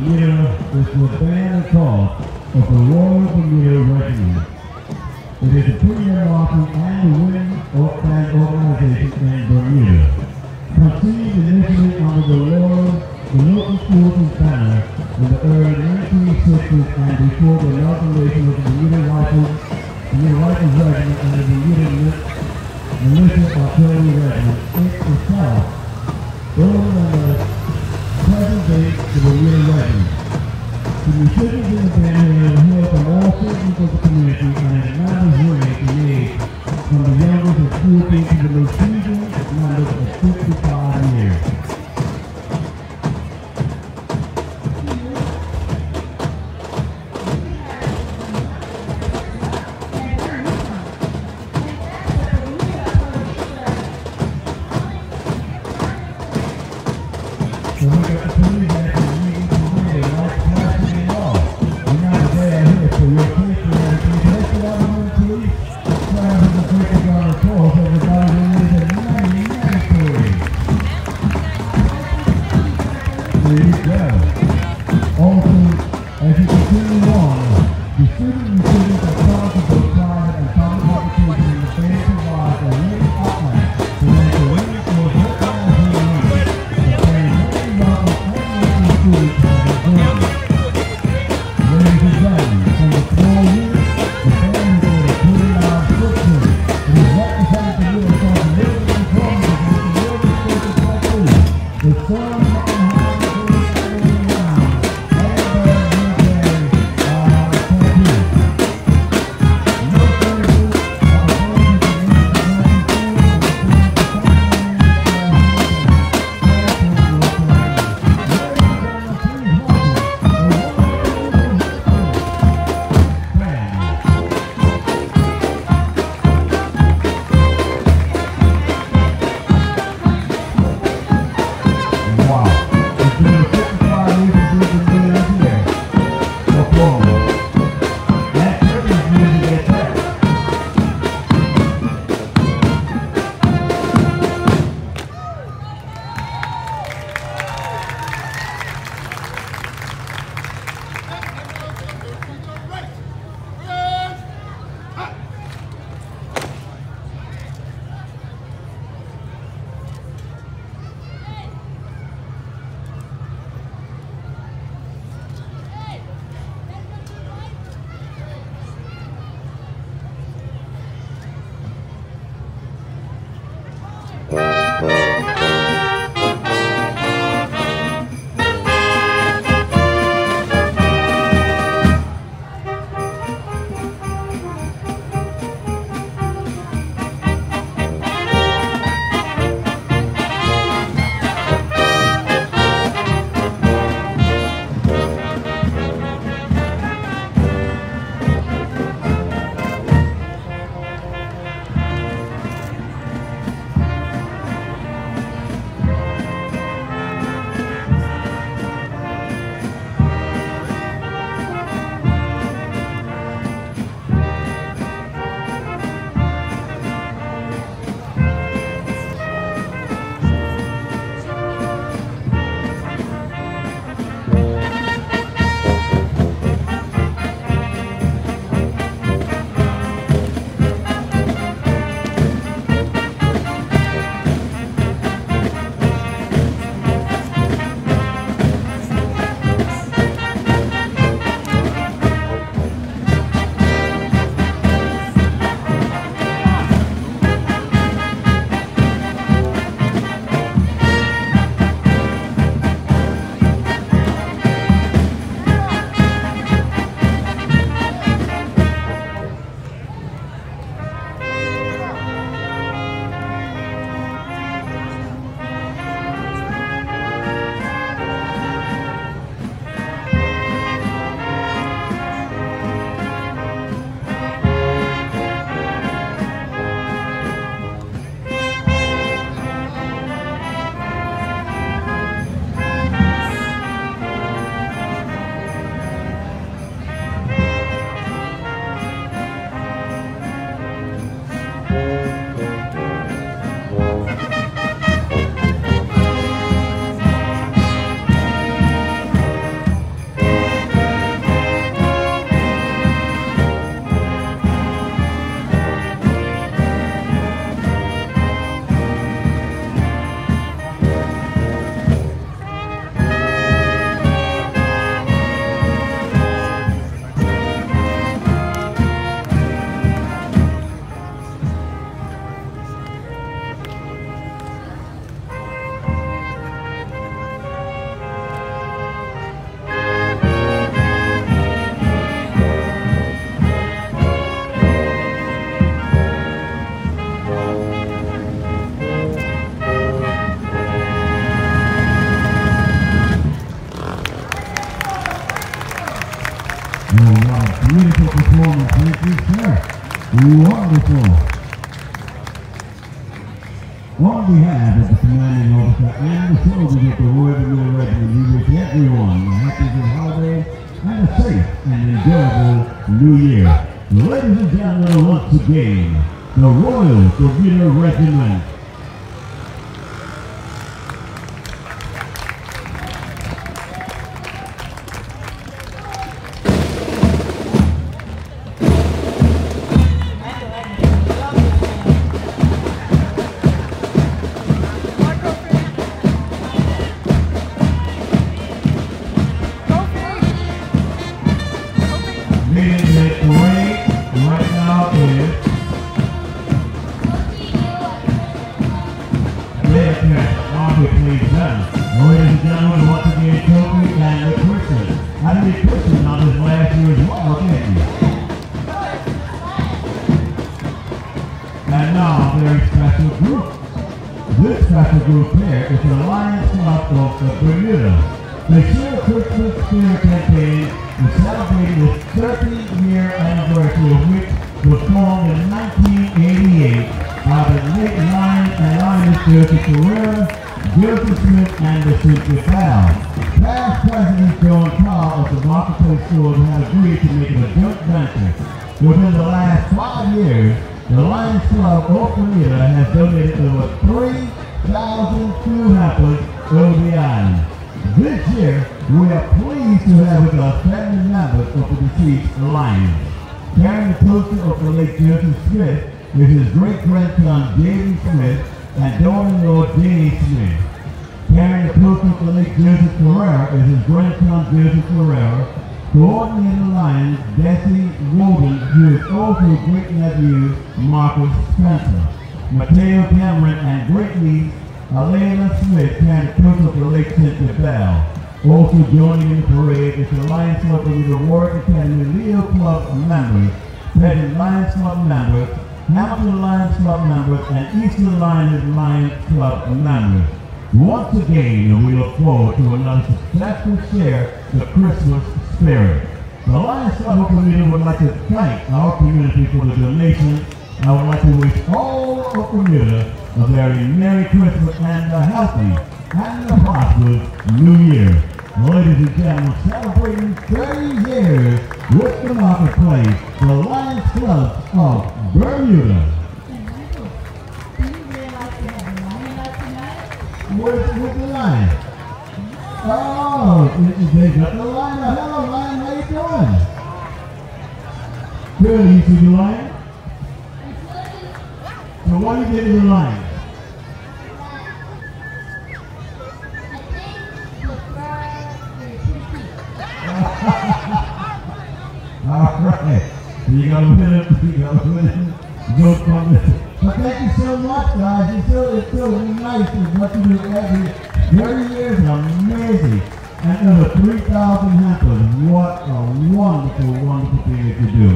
Bermuda is the band and call of the Royal Bermuda Regiment. It is a premier offering and the winning band organization in Bermuda. Conceived initially under the Royal Bermuda School's banner in the early 1960s and before the inauguration of the Bermuda Rifles Regiment and the Bermuda Militia Artillery Regiment, it itself, building on the present day to the Bermuda Regiment. The musicians in the band have heard from all sections of the community and have not varied in age, from the youngest of 14 to the most seasoned members of 65 years. Beautiful performance right there. Wonderful. All we have is the commanding officer and the soldiers at the Royal Bermuda Regiment. We wish everyone a happy holiday and a safe and enjoyable New Year. Ladies and gentlemen, once again, the Royal Bermuda Regiment. Once again, we look forward to another successful share the Christmas spirit. The Lions Club community would like to thank our community for the donation. I would like to wish all of Bermuda a very Merry Christmas and a healthy and a prosperous New Year. Ladies and gentlemen, celebrating 30 years with the Marketplace, the Lions Club of Bermuda. Where's the line? Oh, they got the line. Hello, Lion, how you doing? Good, you see the line? So what do you get in the line? Alright. You gotta win it, Go from it. But thank you so much, guys. It's so nice what you do every 30 years. Amazing. And over 3,000 hampers. What a wonderful, wonderful thing to do.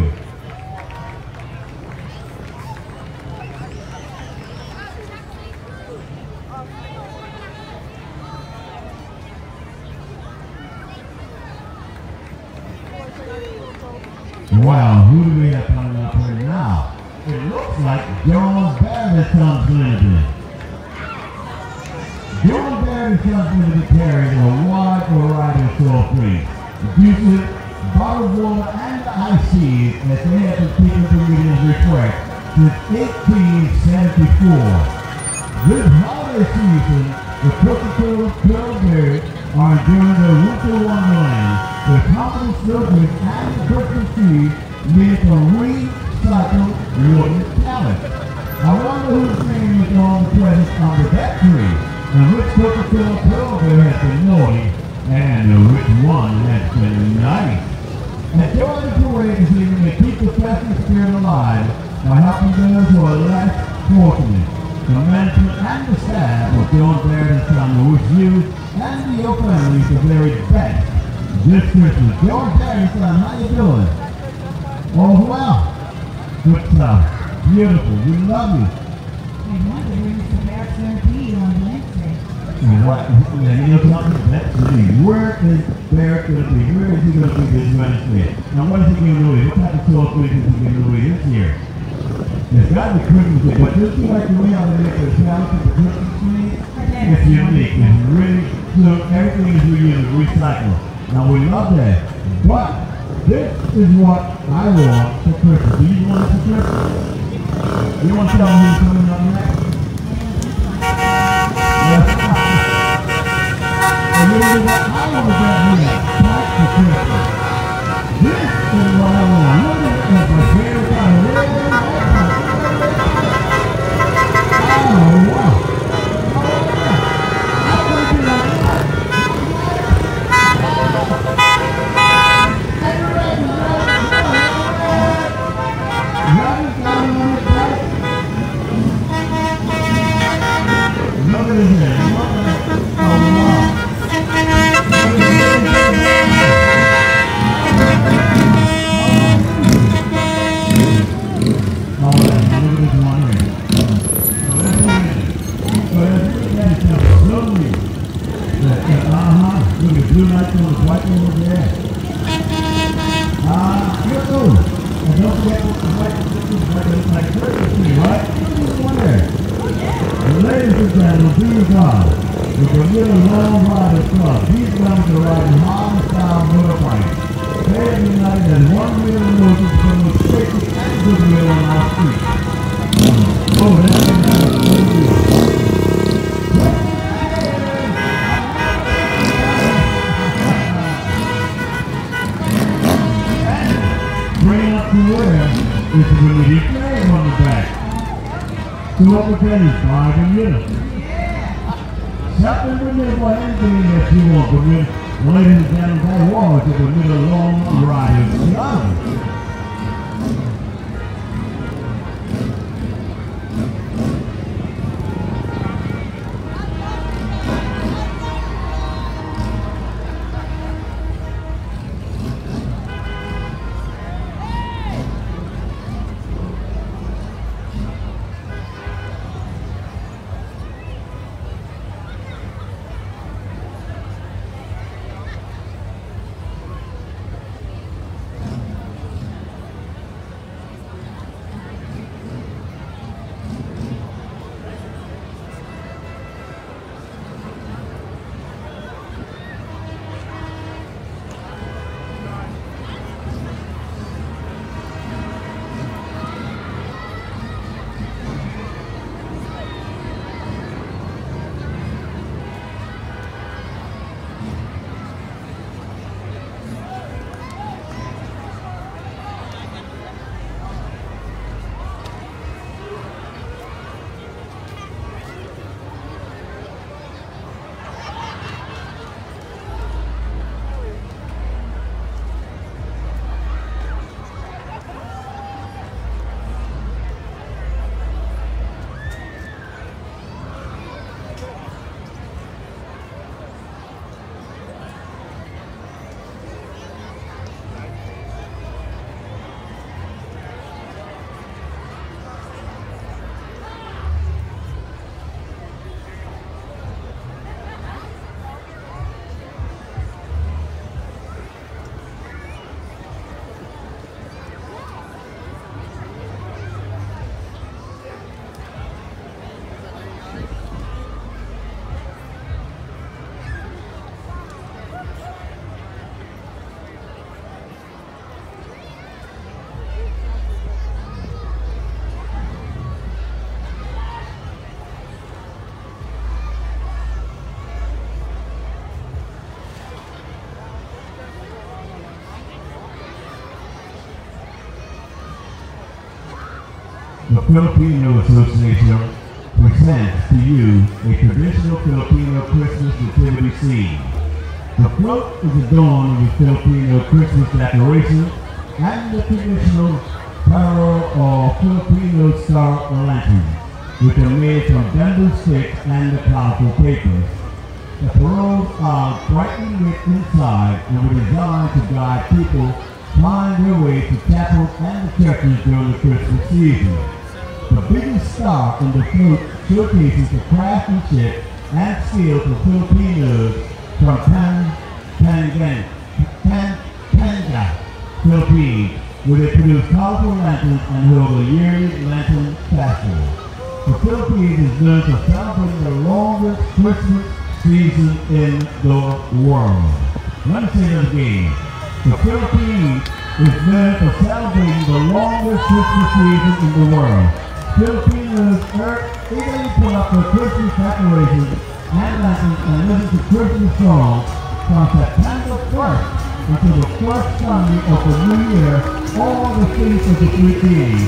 Wow, who do we have coming up here now? It looks like John Barry comes landing. John Barry comes in to carry a wide variety of soft drinks. Juices, bottled water, and ice teas as they have been keeping communities refreshed since 1874. This holiday season, the Coca-Cola Pillsbury are enjoying their winter wonderland with confident slippers and Christmas trees made from recycled wooden pallet. I wonder whose name is on the presents under that tree, and which Coca-Cola Pillsbury has been naughty, and which one has been nice. And during the parade this evening, they keep the festive spirit alive by helping those who are less fortunate. The management and the staff of John Barry & Son will wish you and your families the very best this Christmas. John Barry & Son, how you doing? Oh, wow. Good stuff. Beautiful. We love you. I want to bring some Barrett's RP on Wednesday. and what, and you know, talking about that to me. Where is Barrett going to be? Where is he going to be this running with? Now, what is he going to do? What type of cooperation is he going to do this year? There's got to be Christmas, but just like the way I would make a salad for the Christmas tree, it's unique and really, so everything is reused and recycled. Now, we love that, but this is what I want for Christmas. Do you want it for Christmas? You want to tell me who's coming up next? And this is what I want for Christmas. This is what I want. Look at this, my favorite time. Oh, wow. The Filipino Association presents to you a traditional Filipino Christmas nativity scene. The float is adorned with Filipino Christmas decorations and the traditional parol or Filipino star lanterns, which are made from bamboo sticks and the colorful papers. The parols are brightly lit inside and were designed to guide people find their way to chapels and the churches during the Christmas season. The biggest star in the float showcases the craftsmanship Axial to Filipinos from Pampanga, Philippines, where they produce colorful lanterns and hold a yearly lantern festival. The Philippines is known for celebrating the longest Christmas season in the world. Let me say this again. The Philippines is known for celebrating the longest Christmas season in the world. Filipinos eagerly pull up their Christmas decorations and lessons and listen to Christmas songs from September 1st until the first Sunday of the New Year, all the feasts of the Philippines.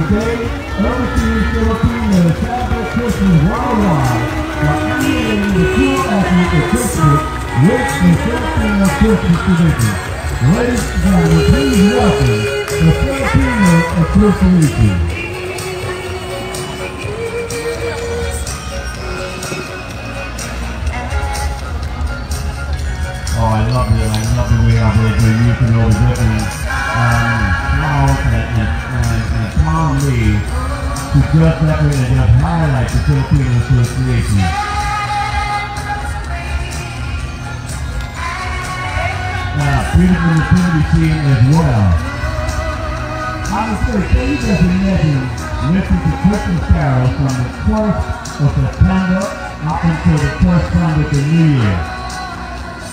Today, overseas Filipinos celebrate Christmas worldwide by emulating the true essence of Christmas with the Filipino Christmas tradition. Ladies and gentlemen, please welcome the Filipino Association. Oh, I love it. I love the way I really do you can all the different flowers and palm leaves to just decorate and just highlight the Filipino Association. Beautiful nativity scene as well. I would say, please as a nation, listen to Christmas carols from the 1st of September up until the first Sunday of the New Year.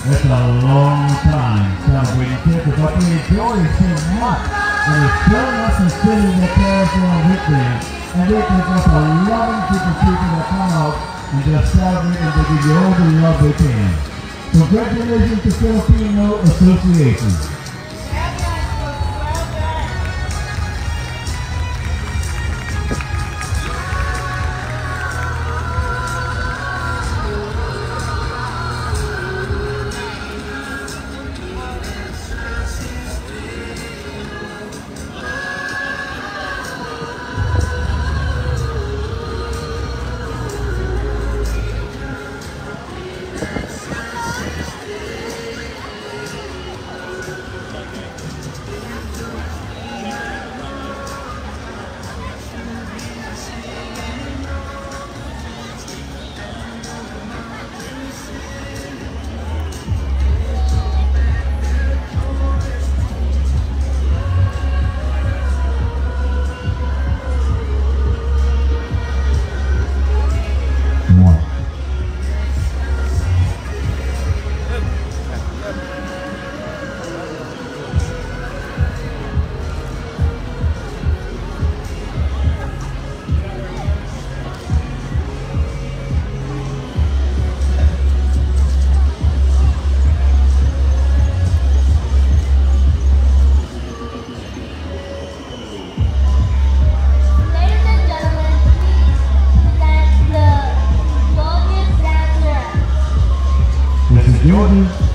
It's a long time celebrating Christmas, but we enjoy it so much, and it's showing us and sitting in the carriage along with them, and they give us a loving group of people that come out and just celebrate and they give you all the love they can. Congratulations to Filipino Association.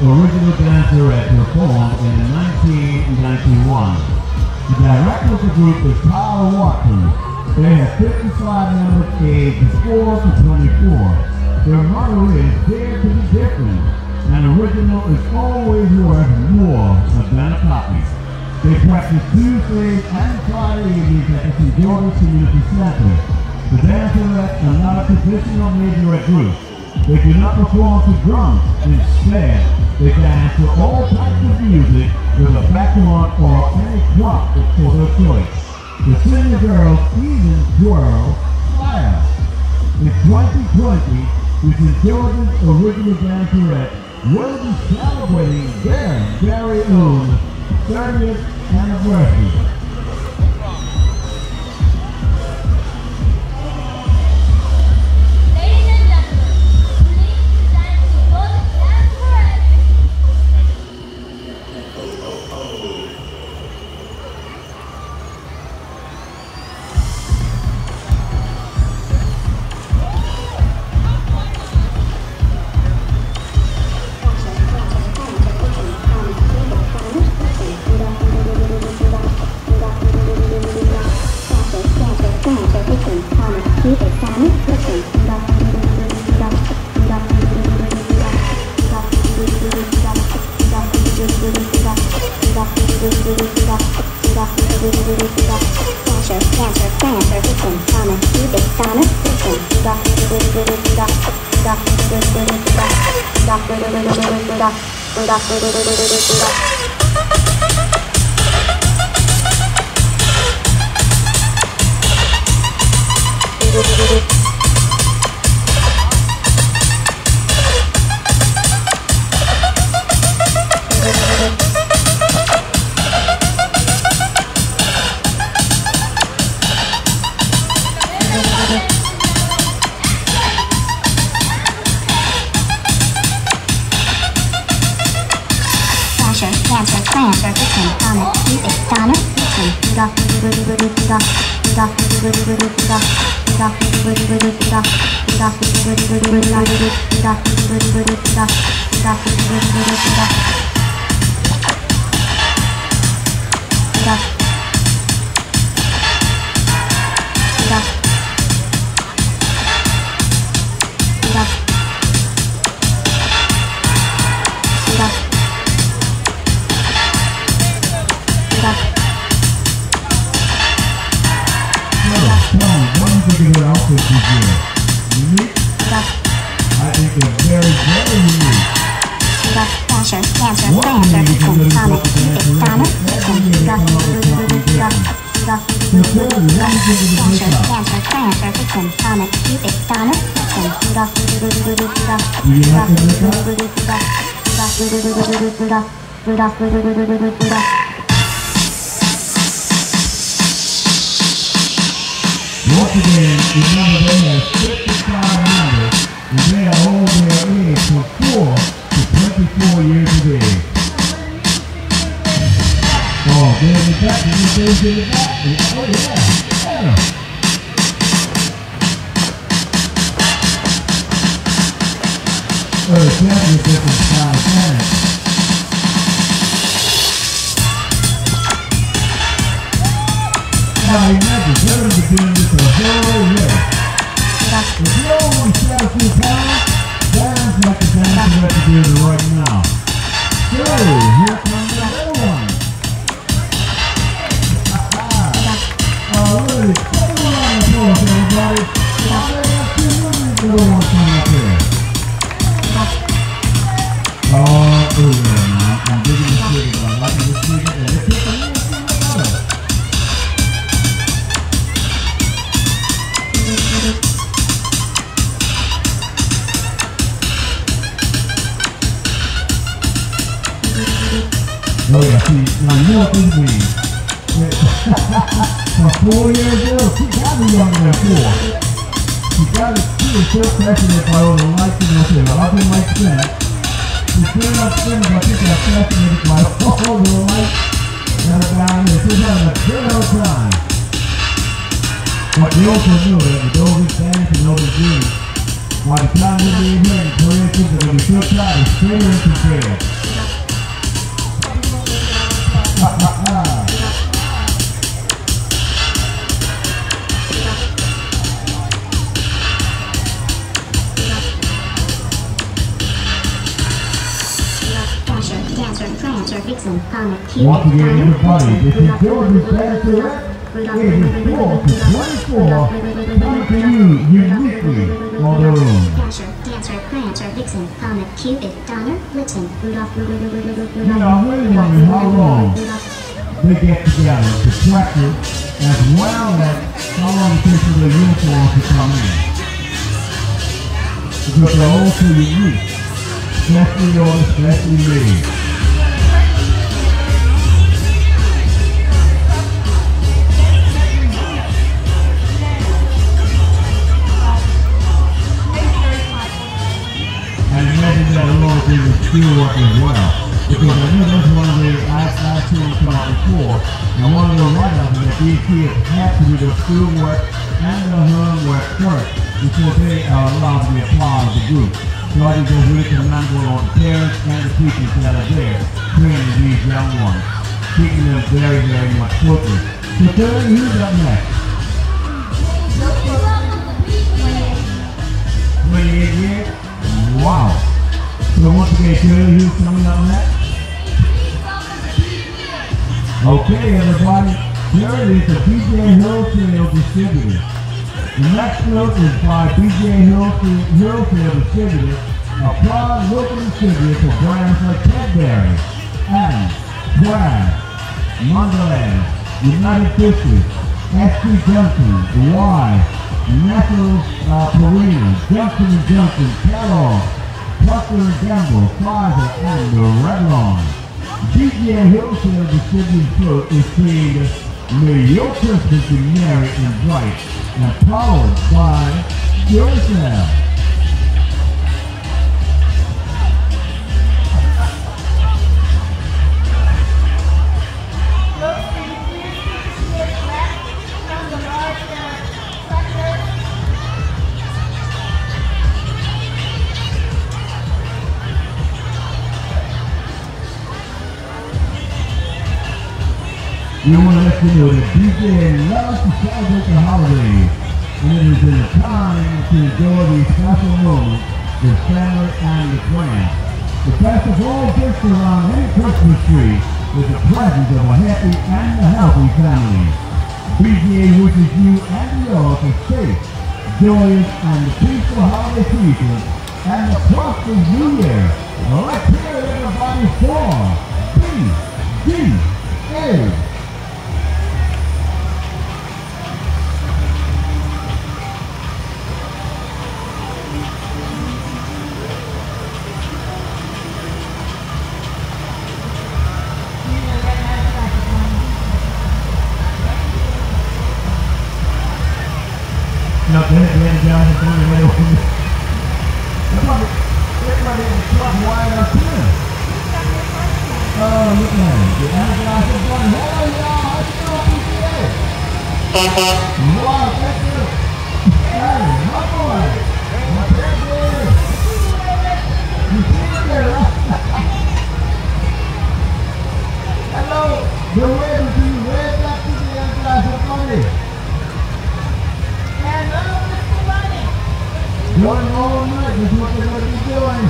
Original dance director formed in 1991. The director of the group is Tyler Watkins. They have 55 members aged 4 to 24. Their motto is dare to be different, and original is always worth more than a copy. They practice Tuesdays and Friday evenings at the St. George's Community Center. The dance directors are not a traditional majorette group. They do not perform to drums. Instead, they dance to all types of music with a background or any drop for their choice. The singer girls even twirl fire. In 2020, the St. George's original dancerette will be celebrating their very own 30th anniversary. Dancer, dancer, listen, common, keep it, common, listen, Okay, everybody, here is the BJ Hilltail Distributors. The next note is by BJ Hilltail Distributors, A proud working tribute to Brantford Cadbury and Brad, Mondelez, United Fisheries, S.T. Johnson, Y, National Parade, Johnson & Johnson, Carol, Procter & Gamble, Pfizer, and the Revlon. BJ Hilltail Distributors is created May Your Christmas Be Merry and Bright and powered by Hilltail. We want to let you know that BJ loves to celebrate the holidays, and it is a time to enjoy these special moments with family and the friends. The best of all gifts around any Christmas tree is the presence of a happy and a healthy family. BJ wishes you and yours a safe, joyous, and peaceful holiday season and a prosperous new year. Let's hear everybody for BJ. Down everybody is plump wide up here. Oh, look at it. The Amazon is going, hey, y'all, how's it going, BCA? Wow, thank you. Hey, my boy. My baby. You see it there, right? Hello. You're ready to be red back to the Amazon is going. Going all night is what they're going to be doing.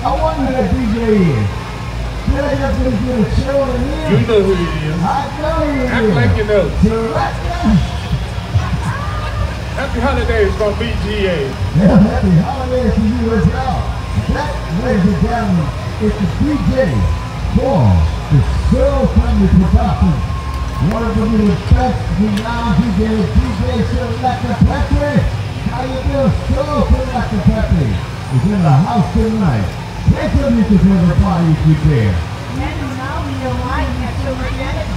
I wonder who that DJ is. Tell you if he's going to show it in. You know who he is. I know who he is. Act like you know. Happy holidays from BGA. Yeah, happy holidays to you as well. That, ladies and gentlemen, is the DJ for the Soul Family Production. One of the best renowned DJs, DJ Selector Petri. How you feel? So Selector Petri is in the house tonight. Take a look at everybody if you dare. Men who now we don't mind have to regret it.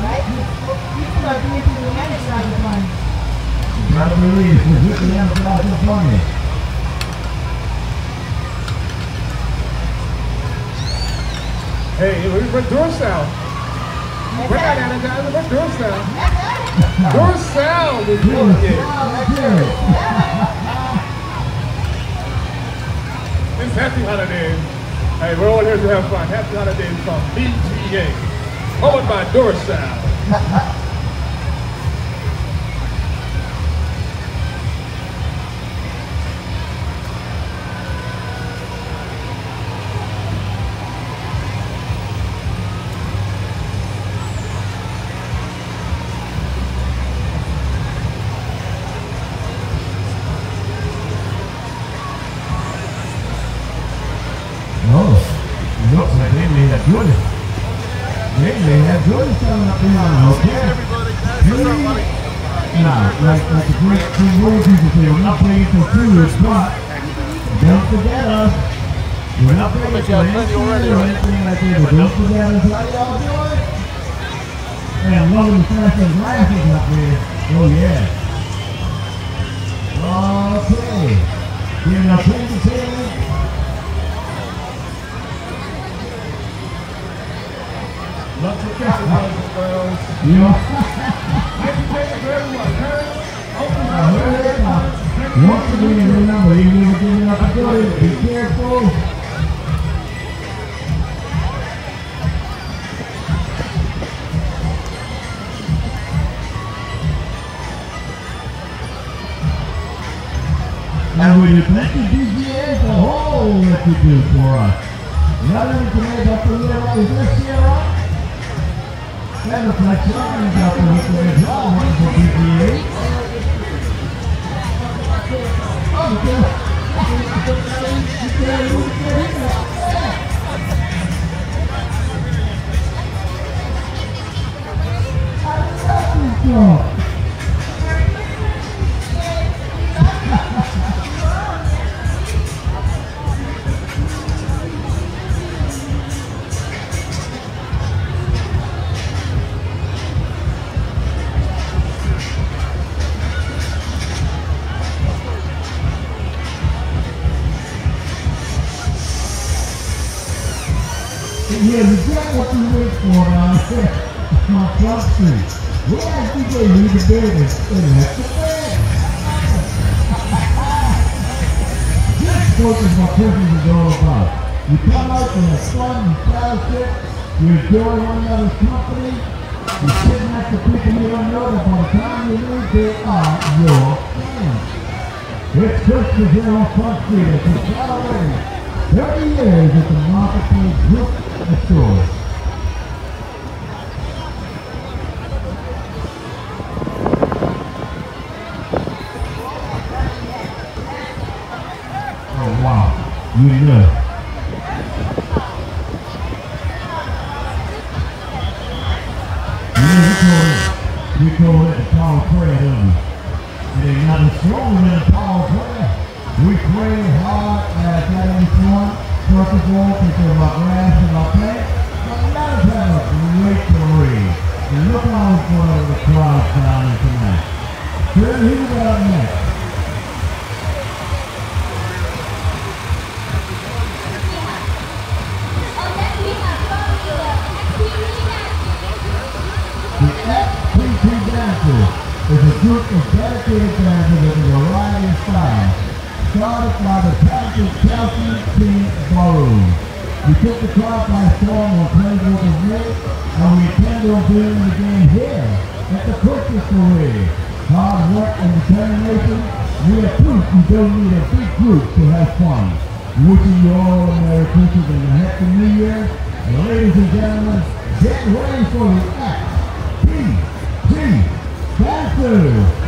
Right? People are doing it to the men out of fun. Gotta believe we're doing the men out of fun. Hey, we're doing sound. We're not out of time, but Girl Sound. Girl Sound is doing it. It's happy holidays. Hey, we're all here to have fun. Happy holidays from BGA. Owned by Girl Sound. And one of the flashing glasses up there. Oh yeah. Okay. Give it up, ladies and gentlemen. Lots of kisses, ladies girls. Happy birthday to everyone. Open up. Once again, remember, even if you're giving up a door, be careful. And we thank you, BGA, for all that you do for us. Now that we can make up the little right here, Sierra. And the flexion is out to look for a draw for BJ. Oh, yeah, you got what you wait for, my proxy. Where are you going to leave the building? This course is what coaching is all about. You come out and have fun, you fast it, you enjoy one another's company, you're sitting next to people you don't know that by the time you leave, they are your friends. This course is here on Front Street, it's a far away. 30 years at the Marketplace Group of Stores. Oh wow, you know. You call it the power of prayer, don't you? It ain't nothing stronger than the power of prayer. We pray hard at that end point. First of all, because of our grass and our plants, but let us have a great parade. And look on for the crowd down tonight. Here we go next. The FPT dancers is a group of dedicated dancers in a variety of styles. Started by the Patrick Chelsea team Barrow. We took the crowd by storm on Playbook of Nick, and we intend on doing the game here at the Coaches Parade. Hard work and determination, we are proof you don't need a big group to have fun. Wishing you all a Merry Christmas and a Happy New Year. And ladies and gentlemen, get ready for the FPT Dancers.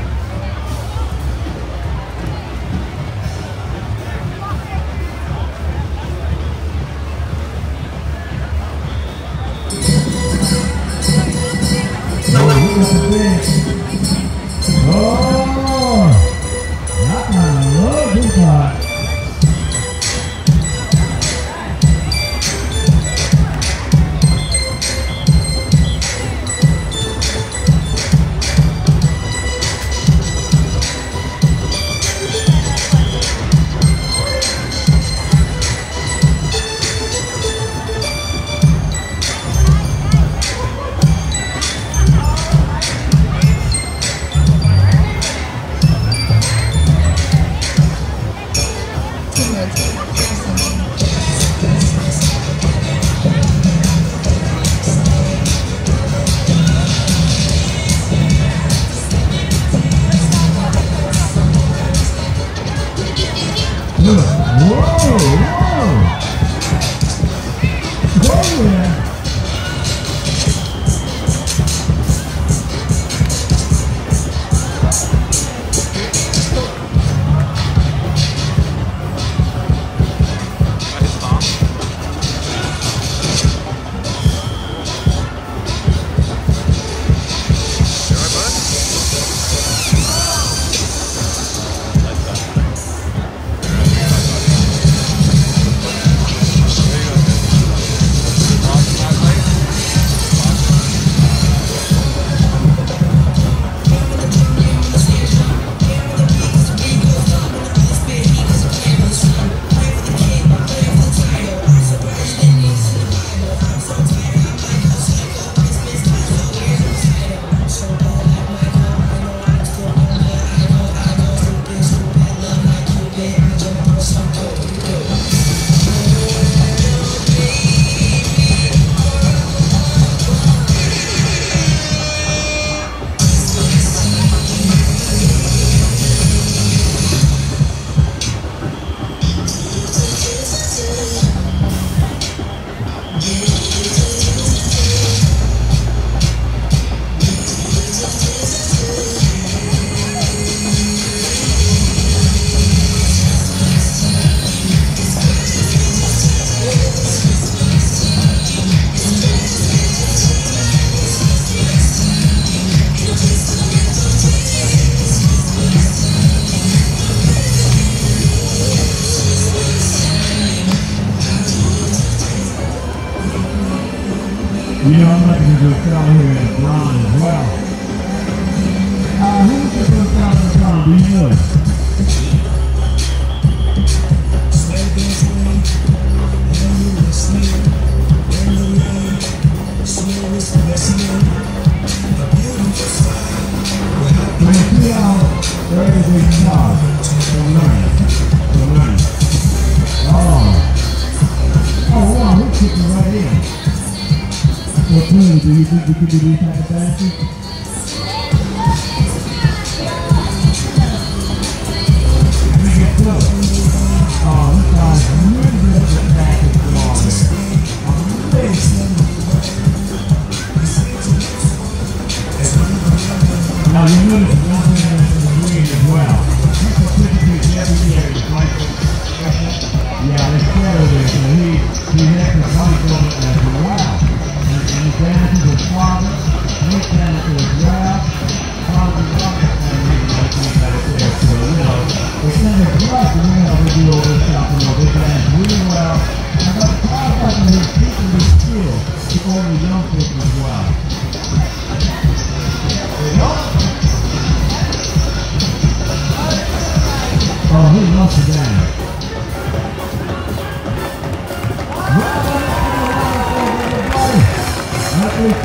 You know, I'm not going to just sit out here and grind. Wow. Who was the first guy in town? Do you know? When you see how there is a job to learn, Oh, wow, we're kicking right in. What team do you think we could do these type of dances? We get close. Oh, this guy's really good at dances for all of us. Amazing. Now, you know that one thing that's in the green as well. He participates every year in life. Yeah, it's clear over there, so he has his life on it as well. And he dances with father, he dances with rap, and he dances back there. So, you know, it's in his blood, you know, we do all this stuff, you know, they dance really well. And that's part of his teaching his skill to all the young people as well. Oh, he loves to dance. We took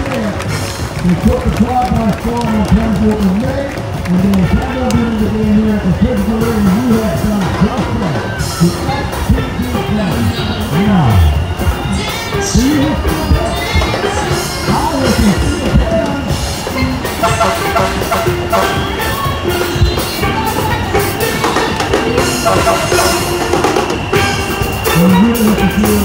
the crowd by storm in terms of the May, and then we found out during the day here at the physical area, you have some software to actively play. Now, do you have to do that? How would you do that? When you look at you,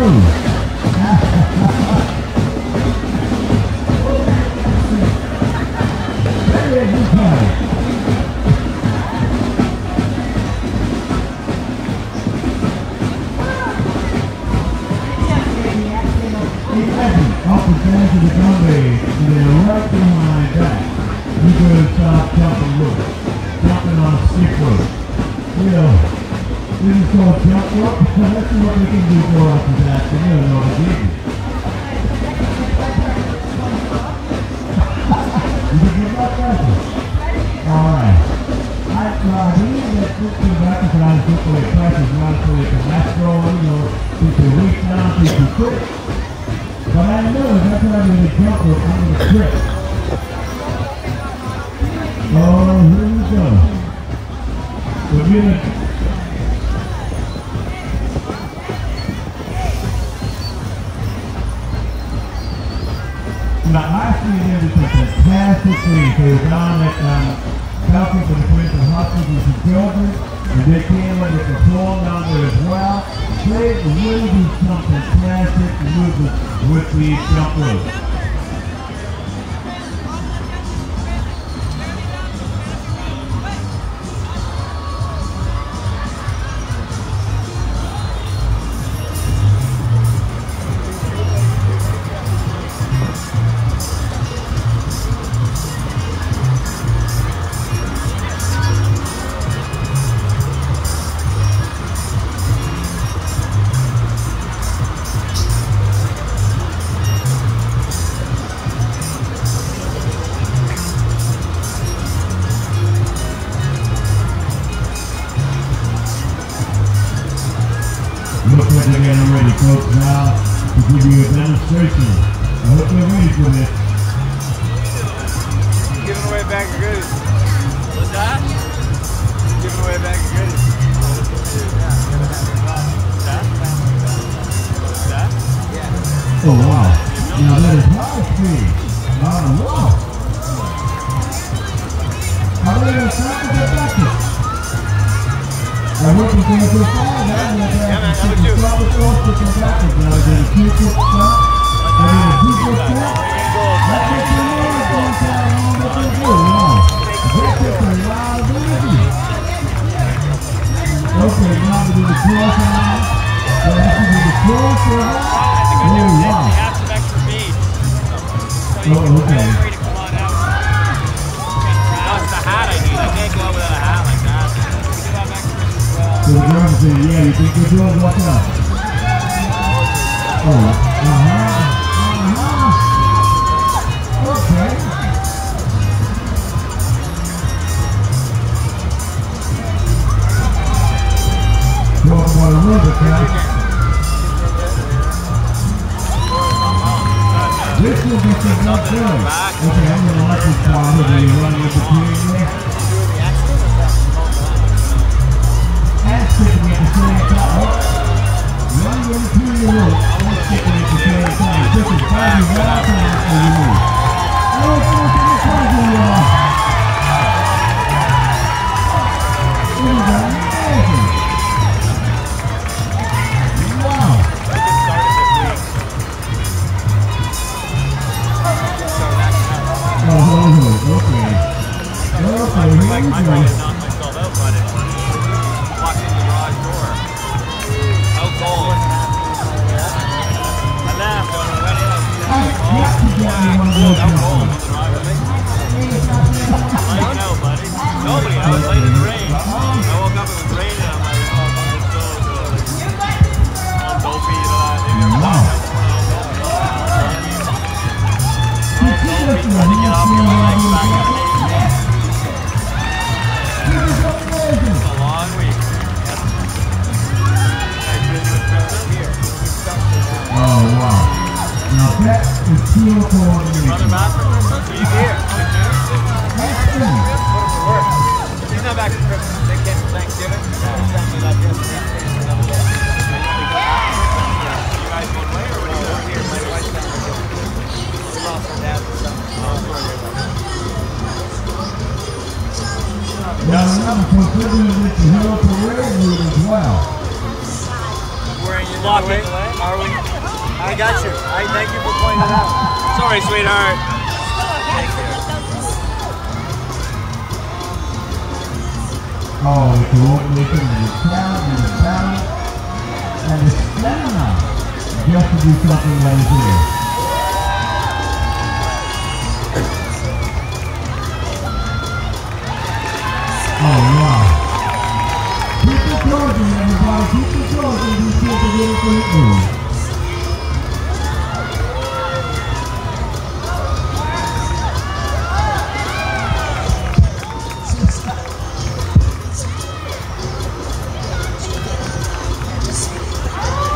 Now, another contributor to Hilltail Distributors as well. Wearing your blocking. Are we? I got you. I thank you for pointing it out. Sorry, sweetheart. Thank you. Oh, the coordination and the crowd and the talent and the stamina just to do something like this. Oh, wow. Keep it closing, everybody. Keep it closing. You see it again for it now.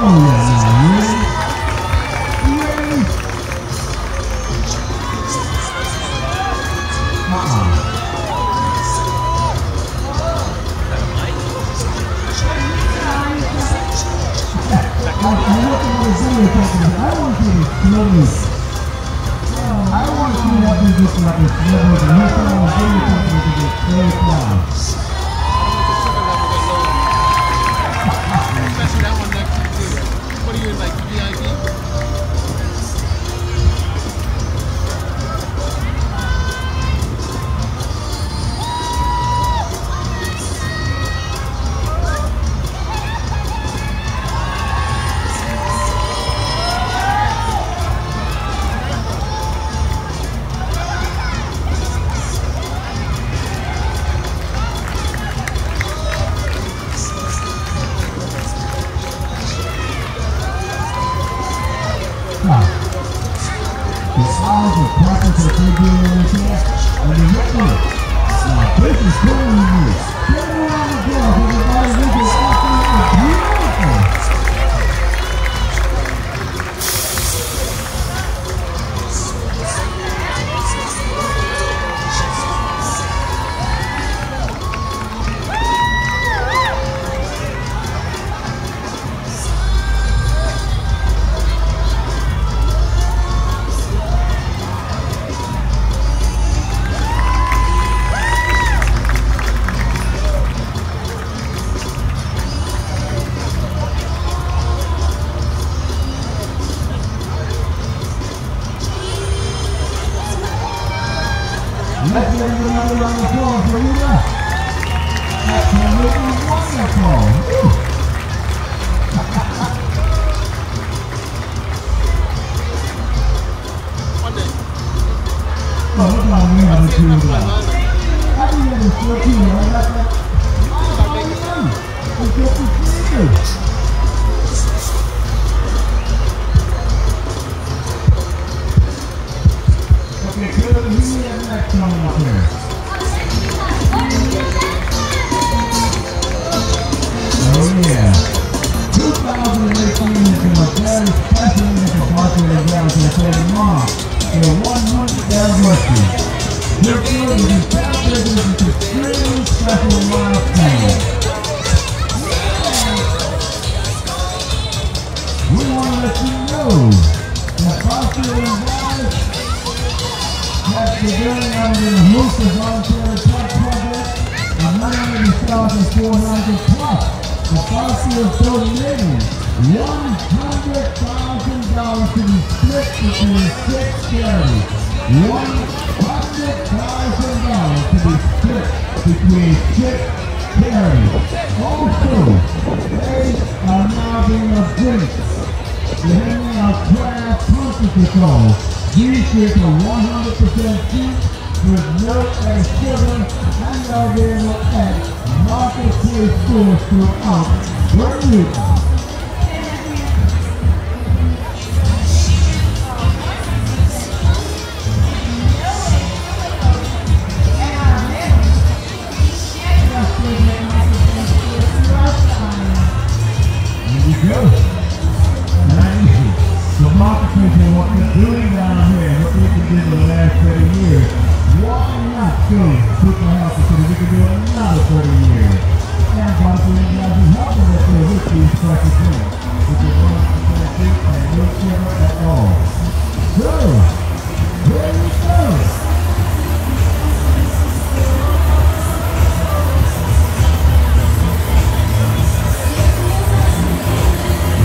Oh, yeah. Really? Uh-uh. Especially that one next to you. What are you in, like VIP?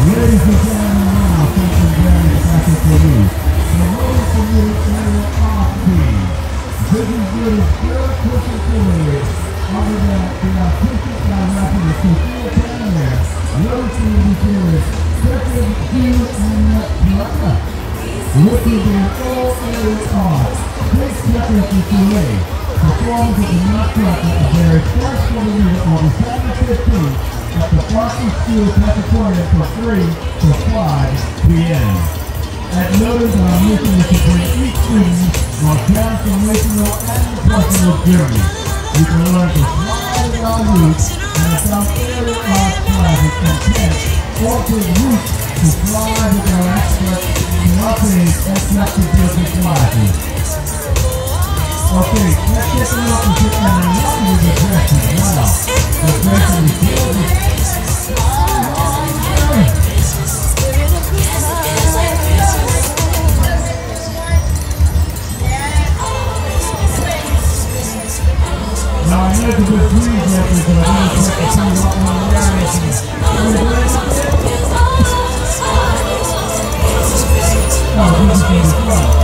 Ladies Strong to the new students at the very first school unit on December 15th at the Parkland School Cafeteria from 3 to 5 p.m. At notice, our mission is to bring each student on a transformational and personal journey. You can learn to smile in our roots and without fear of classes and tests, or to use to fly with our experts in operating and collective business classes. Okay, let's get a look and get an analogy of the dressing. Wow, the dressing is beautiful. Now I know the good breeze after, but I need to take a time off on the dressing. Oh, this is beautiful.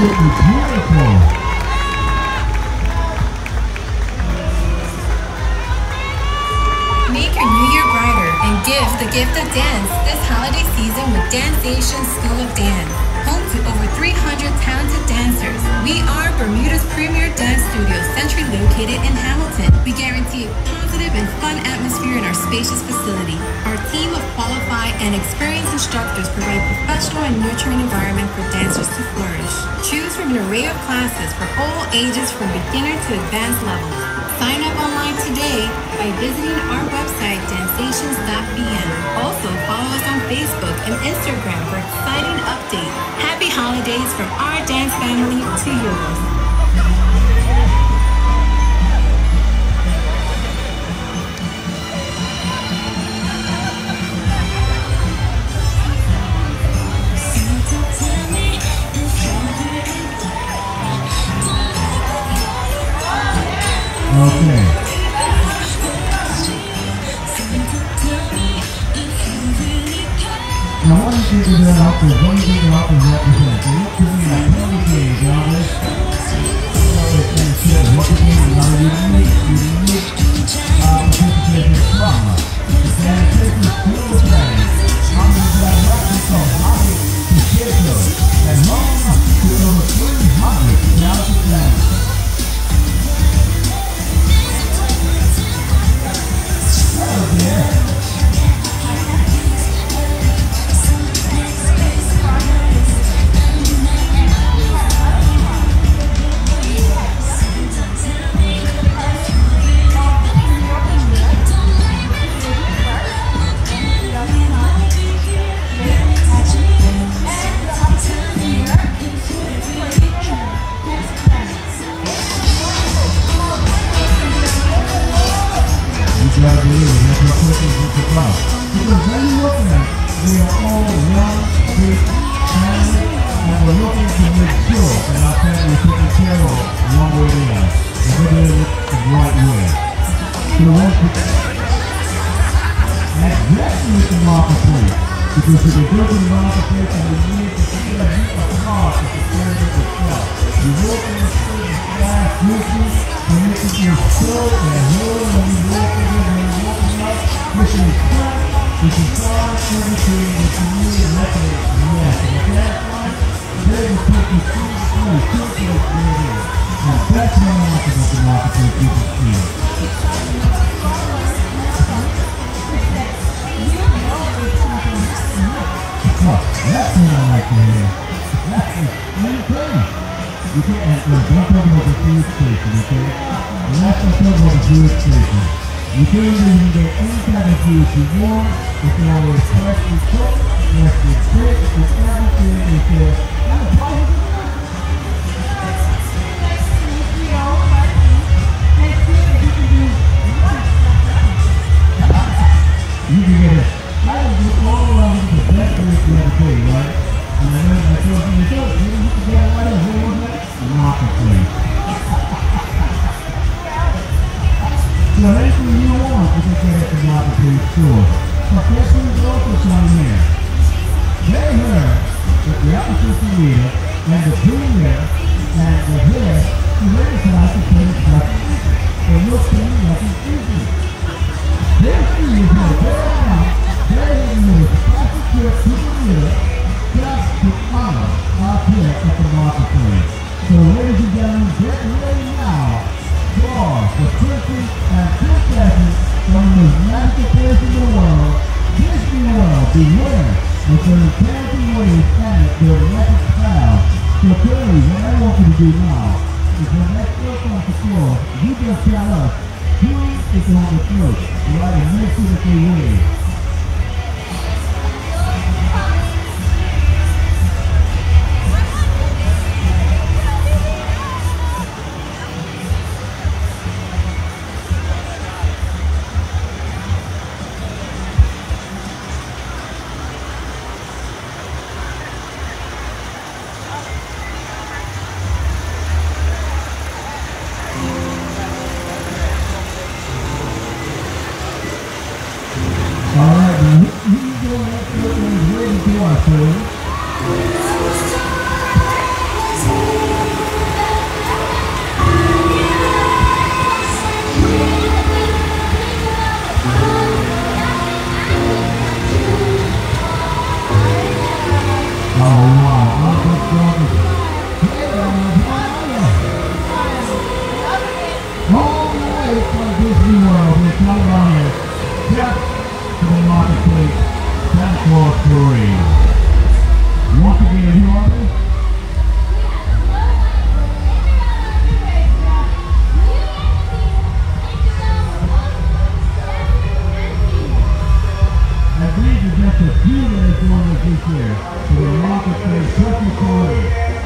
Beautiful. Make your new year brighter and give the gift of dance this holiday season with Dance Nation School of Dance. Home to over 300 talented dancers, we are Bermuda's premier dance studio, centrally located in Hamilton. We guarantee a positive and fun atmosphere in our spacious facility. Our team of qualified and experienced instructors provide a professional and nurturing environment for dancers to flourish. Choose from an array of classes for all ages, from beginner to advanced levels. Sign up online today by visiting our website, danceations.bn. Also, follow us on Facebook and Instagram for exciting updates. Happy holidays from our dance family to yours. Okay. I want to see you go out there, one thing out there, I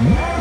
Your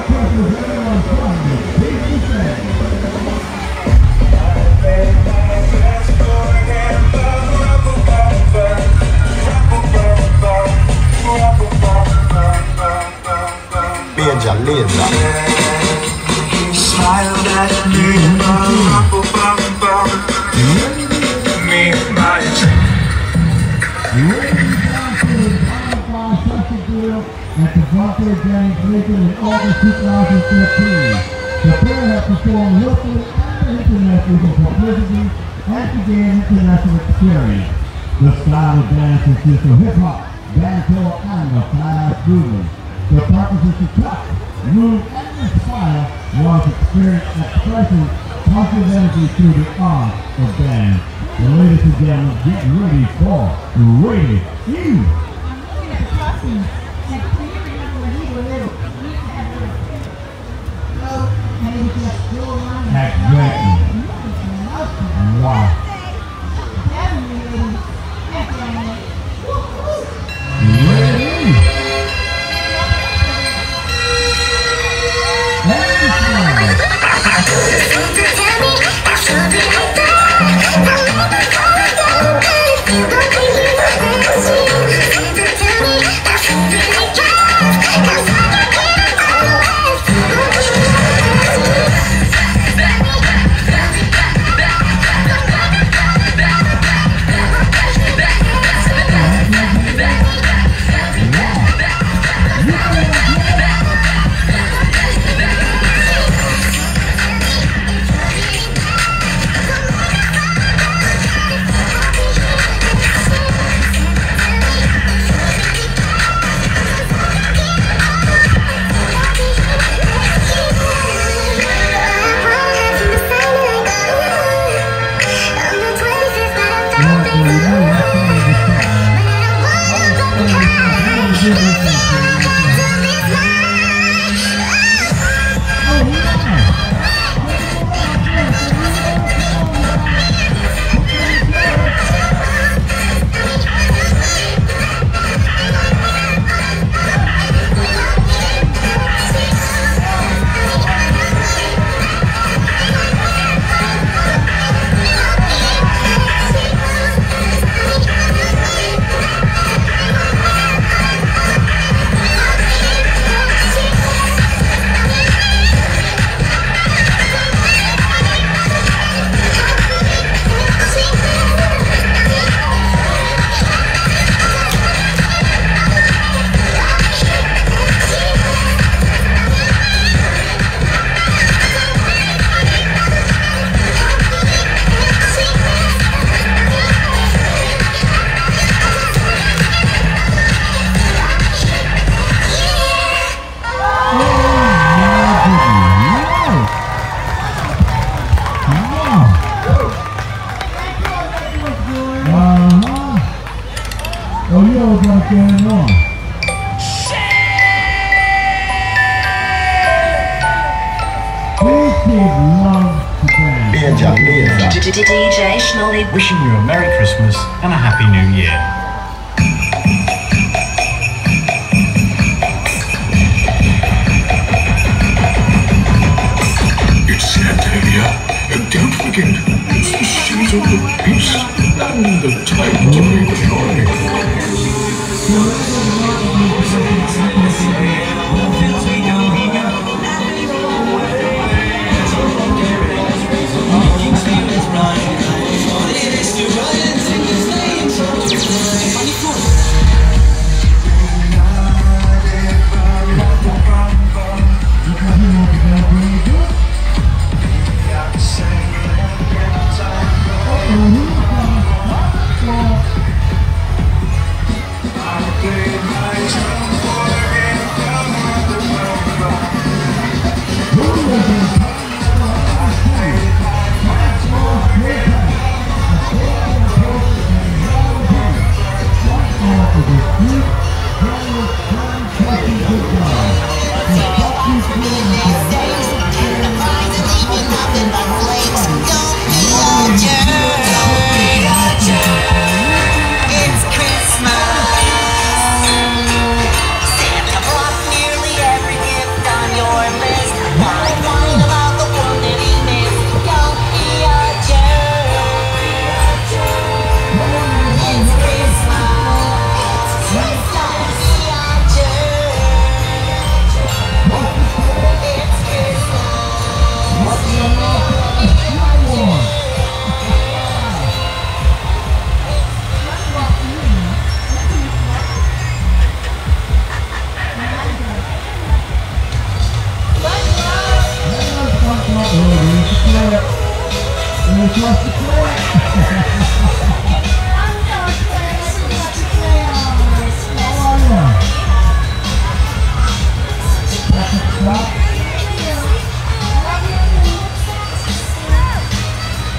across the floor. How are you?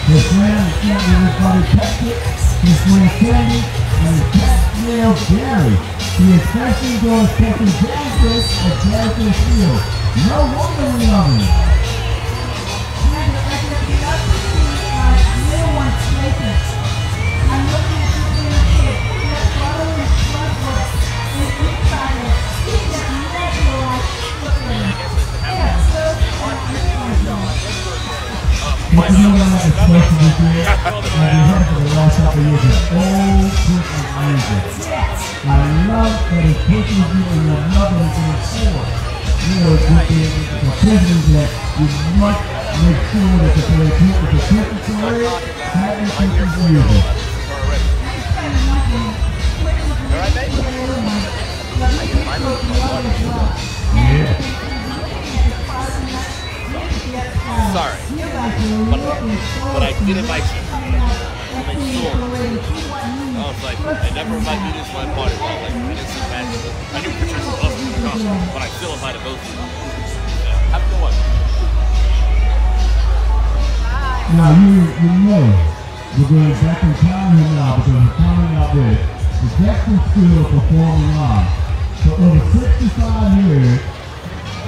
This man is standing with Father Patrick, his friend Sandy, and Pat Gary. He is freshly going to take his dances at Jackson School. No wonder we love him. I'm looking at the new kid. He's following his blood work. His big father, he's a natural life. Yeah, so it's a new life. I love that it pushes you in your loving to the core. You know, the prison that you must make sure that the contemporary has a different music. Sorry, but I did invite you. I made sure. I was like, I never invite you to my party. I was like, I didn't see Matt. I knew Patricia was up in the costume, but I still invited both of you. Yeah. Have a good one. Now, you know, we're going back in town here now because we're coming out there. The Jackson School of Performing Arts. So over 65 years,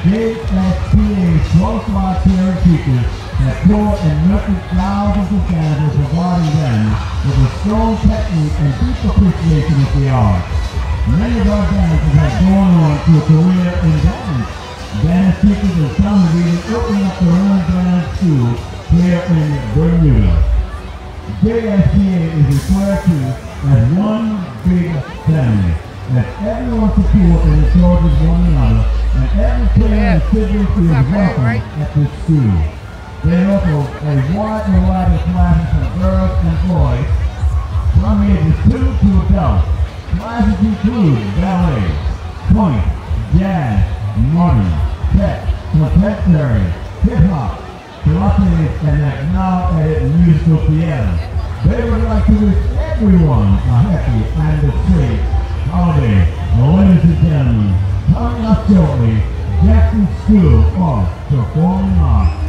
they as PAs, close to our parent people, have poured and nurtured thousands of families providing them with a strong technique and deep appreciation of the art. Many of our dancers have gone on to a career in dance. Dance teachers and some leaders open up their own dance school here in Bermuda. JSPA is referred to as one big family. As everyone supports and encourages one another, and every parent and sibling is welcome at this school. They offer a wide variety of classes for girls and boys, from ages 2 to adults. Classes include ballet, point, jazz, modern, tech, contemporary, hip-hop, classics, and now-added musical theater. They would like to wish everyone a happy and a safe holiday. Ladies and gentlemen, coming up shortly, Jackson School of Performing Arts.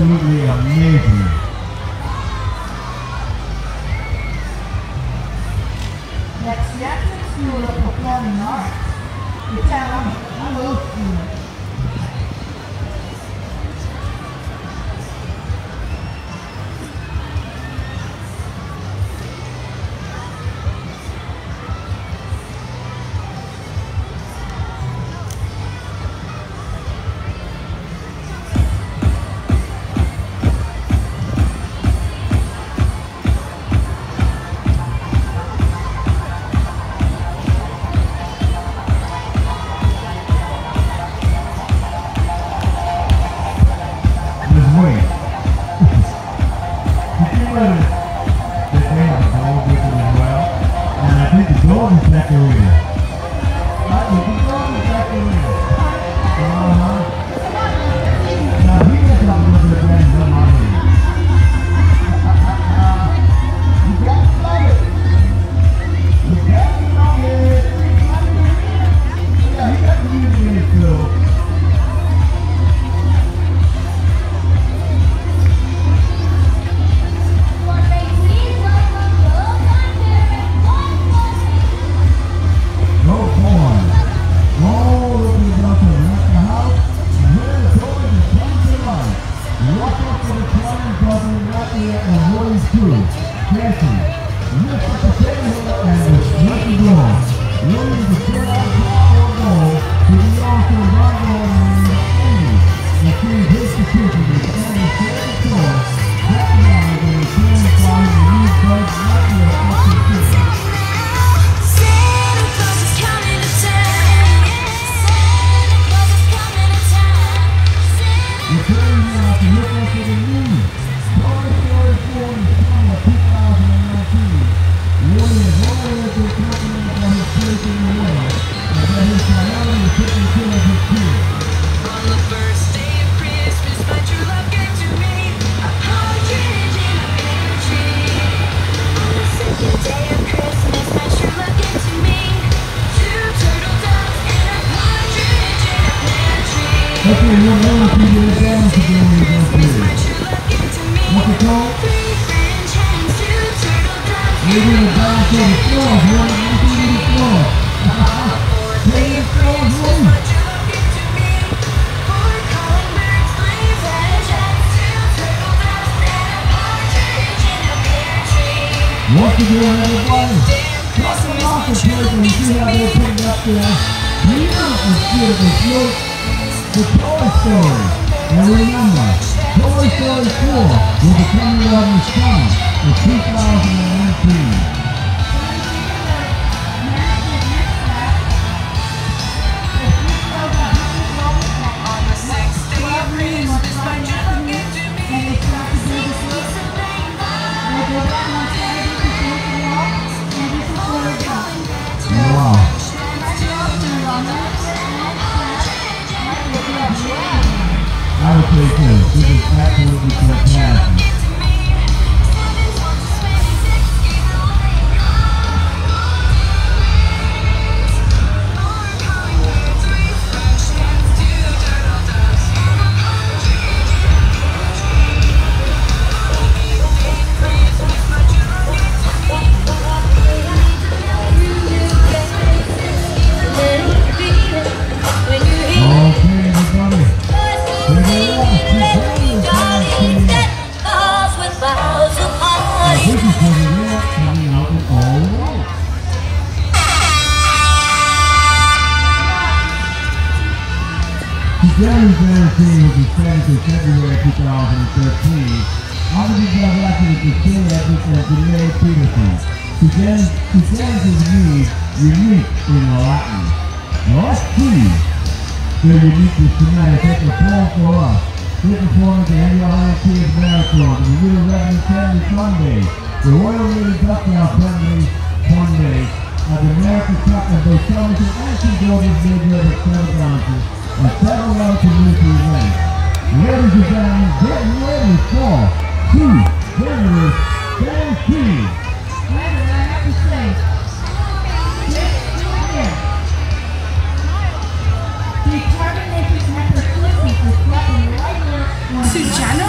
absolutely amazing. Next, Jackson School of Performing Arts. Sujana,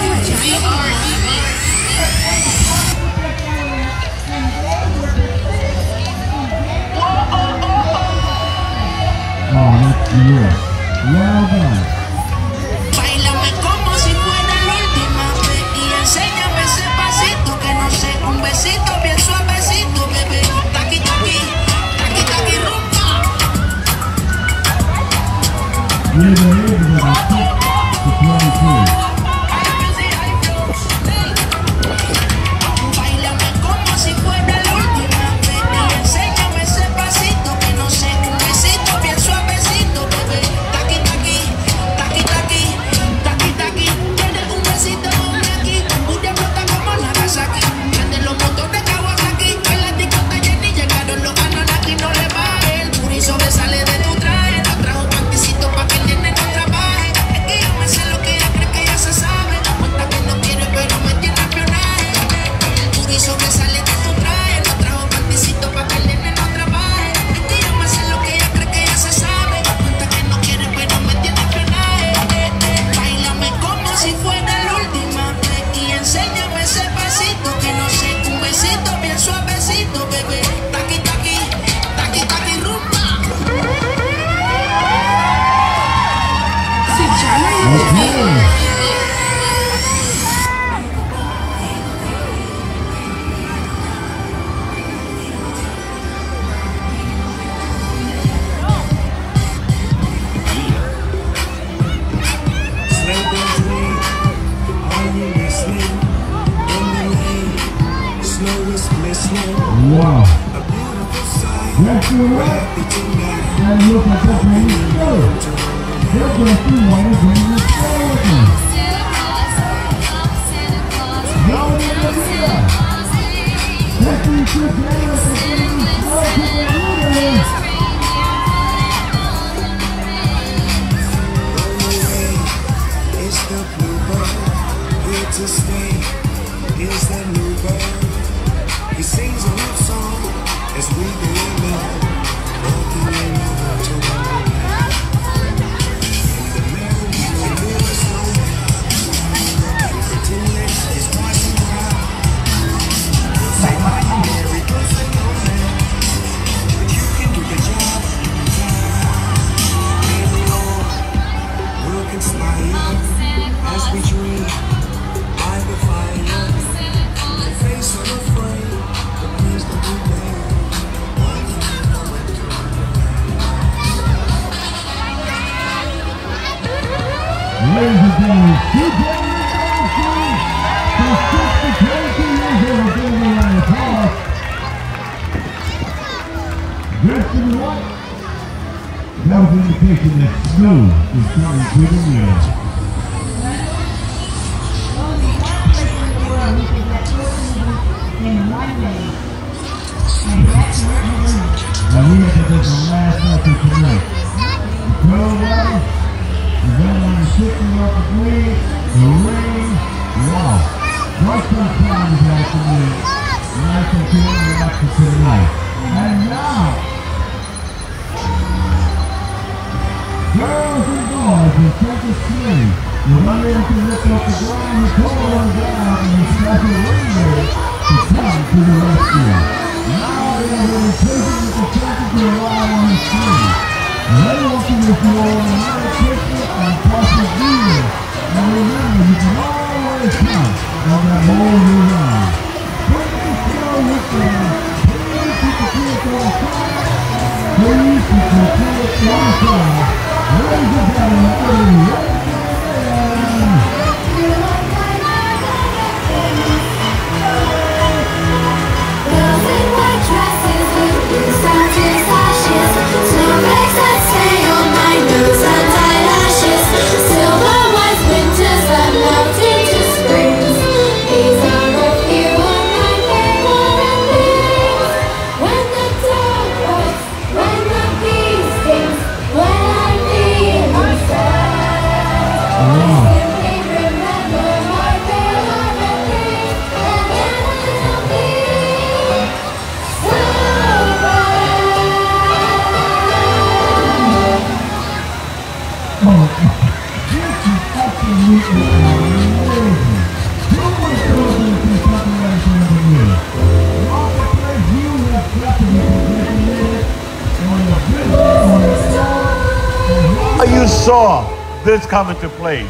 Come into play.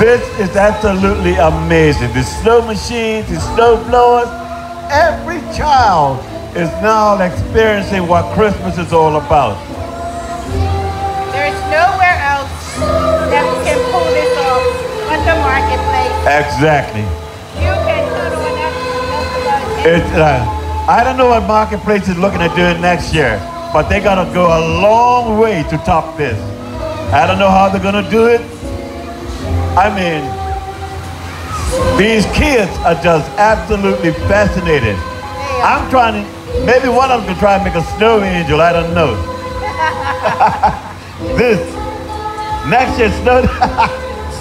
This is absolutely amazing. The snow machines, the snow blowers, every child is now experiencing what Christmas is all about. There is no the marketplace. Exactly. You can go to another I don't know what Marketplace is looking at doing next year, but they're going to go a long way to top this. I don't know how they're going to do it. I mean, these kids are just absolutely fascinated. I'm trying to, maybe one of them can try and make a snow angel, I don't know. This, next year,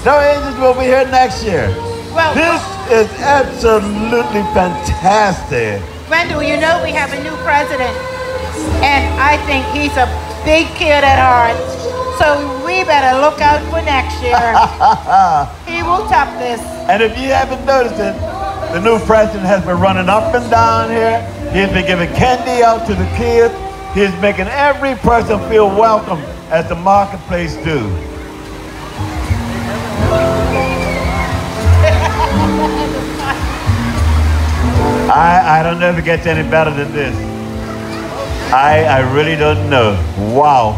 snow angels will be here next year. Well, this is absolutely fantastic. Wendell, you know we have a new president, and I think he's a big kid at heart. So we better look out for next year. He will top this. And if you haven't noticed it, the new president has been running up and down here. He's been giving candy out to the kids. He's making every person feel welcome as the marketplace do. I don't know if it gets any better than this. I really don't know. Wow.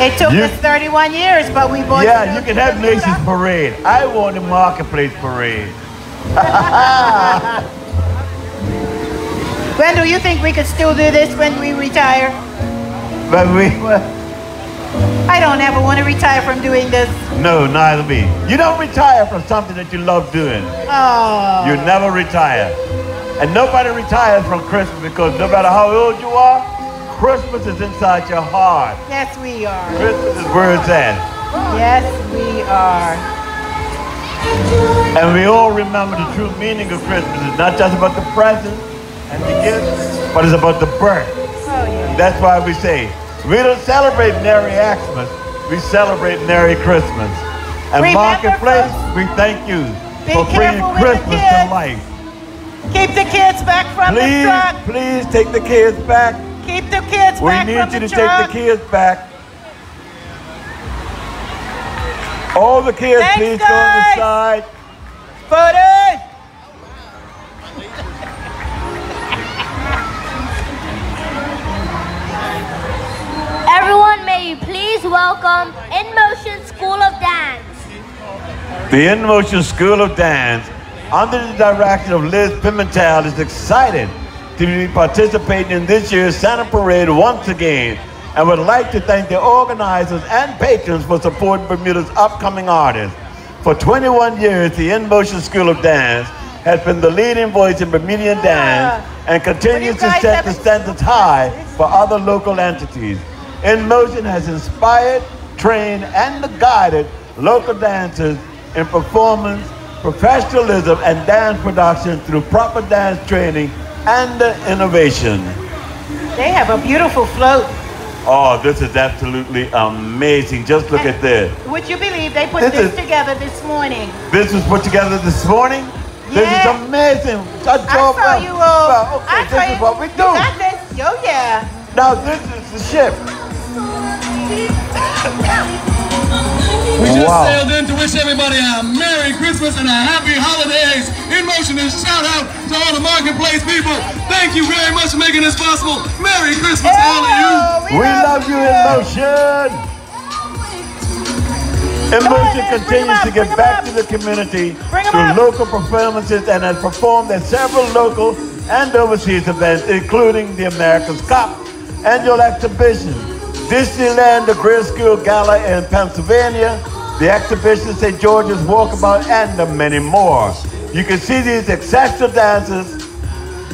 It took us 31 years, but we bought. Yeah, you can have Macy's parade. I want the marketplace parade. Wendell, you think we could still do this when we retire? But I don't ever want to retire from doing this. No, neither me. You don't retire from something that you love doing. Oh. You never retire. And nobody retires from Christmas, because no matter how old you are, Christmas is inside your heart. Yes, we are. Christmas is where it's at. Yes, we are. And we all remember the true meaning of Christmas. It's not just about the presents and the gifts, but it's about the birth. Oh, yeah. That's why we say, we don't celebrate Merry Xmas, we celebrate Merry Christmas. And Marketplace, we thank you for bringing Christmas to life. Keep the kids back from the truck. Please take the kids back. Keep the kids back from the truck. We need you to take the kids back. All the kids, please go on the side. Footage! Everyone, may you please welcome In Motion School of Dance. The In Motion School of Dance, under the direction of Liz Pimentel, is excited to be participating in this year's Santa Parade once again, and would like to thank the organizers and patrons for supporting Bermuda's upcoming artists. For 21 years, the In Motion School of Dance has been the leading voice in Bermudian dance and continues to set the standards high for other local entities. In Motion has inspired, trained, and guided local dancers in performance, professionalism, and dance production through proper dance training and innovation. They have a beautiful float. Oh, this is absolutely amazing. Just look at this. Would you believe they put this together this morning? This was put together this morning? Yes. This is amazing. I saw you all. This is what we do. Got this. Oh, yeah. Now, this is the ship. We just sailed in to wish everybody a Merry Christmas and a Happy Holidays. In Motion is shout out to all the Marketplace people. Thank you very much for making this possible. Merry Christmas to all of you. We love you, In Motion. In Motion continues to give back to the community through local performances and has performed at several local and overseas events, including the America's Cup Annual Exhibition, Disneyland, the Greer School Gala in Pennsylvania, the exhibition St. George's Walkabout, and many more. You can see these exceptional dances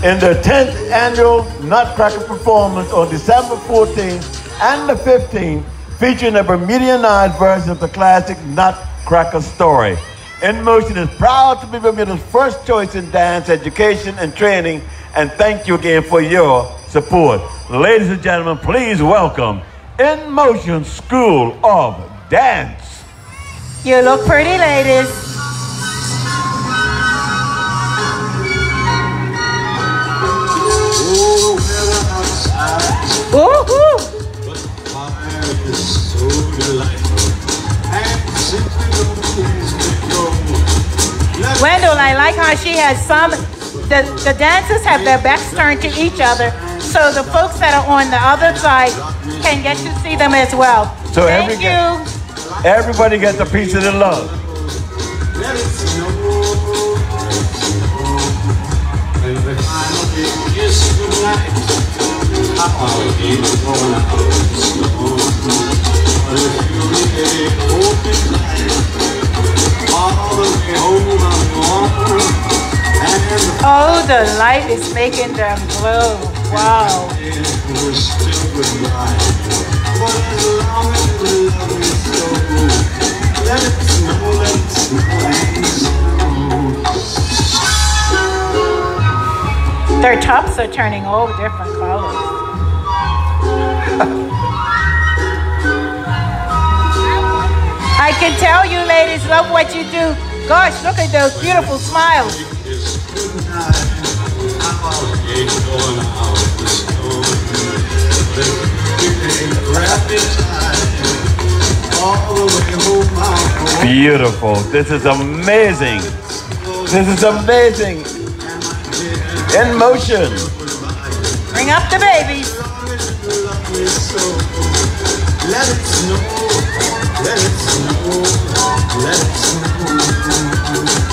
in their 10th annual Nutcracker performance on December 14th and the 15th, featuring a Bermudianized version of the classic Nutcracker story. In Motion is proud to be Bermuda's first choice in dance education and training, and thank you again for your support. Ladies and gentlemen, please welcome In Motion School of Dance. You look pretty, ladies. Woohoo! But the fire is so delightful. And since we don't please go. Wendell, I like how she has some, the dancers have their backs turned to each other, so the folks that are on the other side can get to see them as well. So thank you. Everybody gets a piece of the love. Oh, the light is making them glow. Wow. Their tops are turning all different colors. I can tell you ladies love what you do. Gosh, look at those beautiful smiles. Beautiful. This is amazing. This is amazing. In motion. Bring up the babies. Let it snow. Let it snow, let it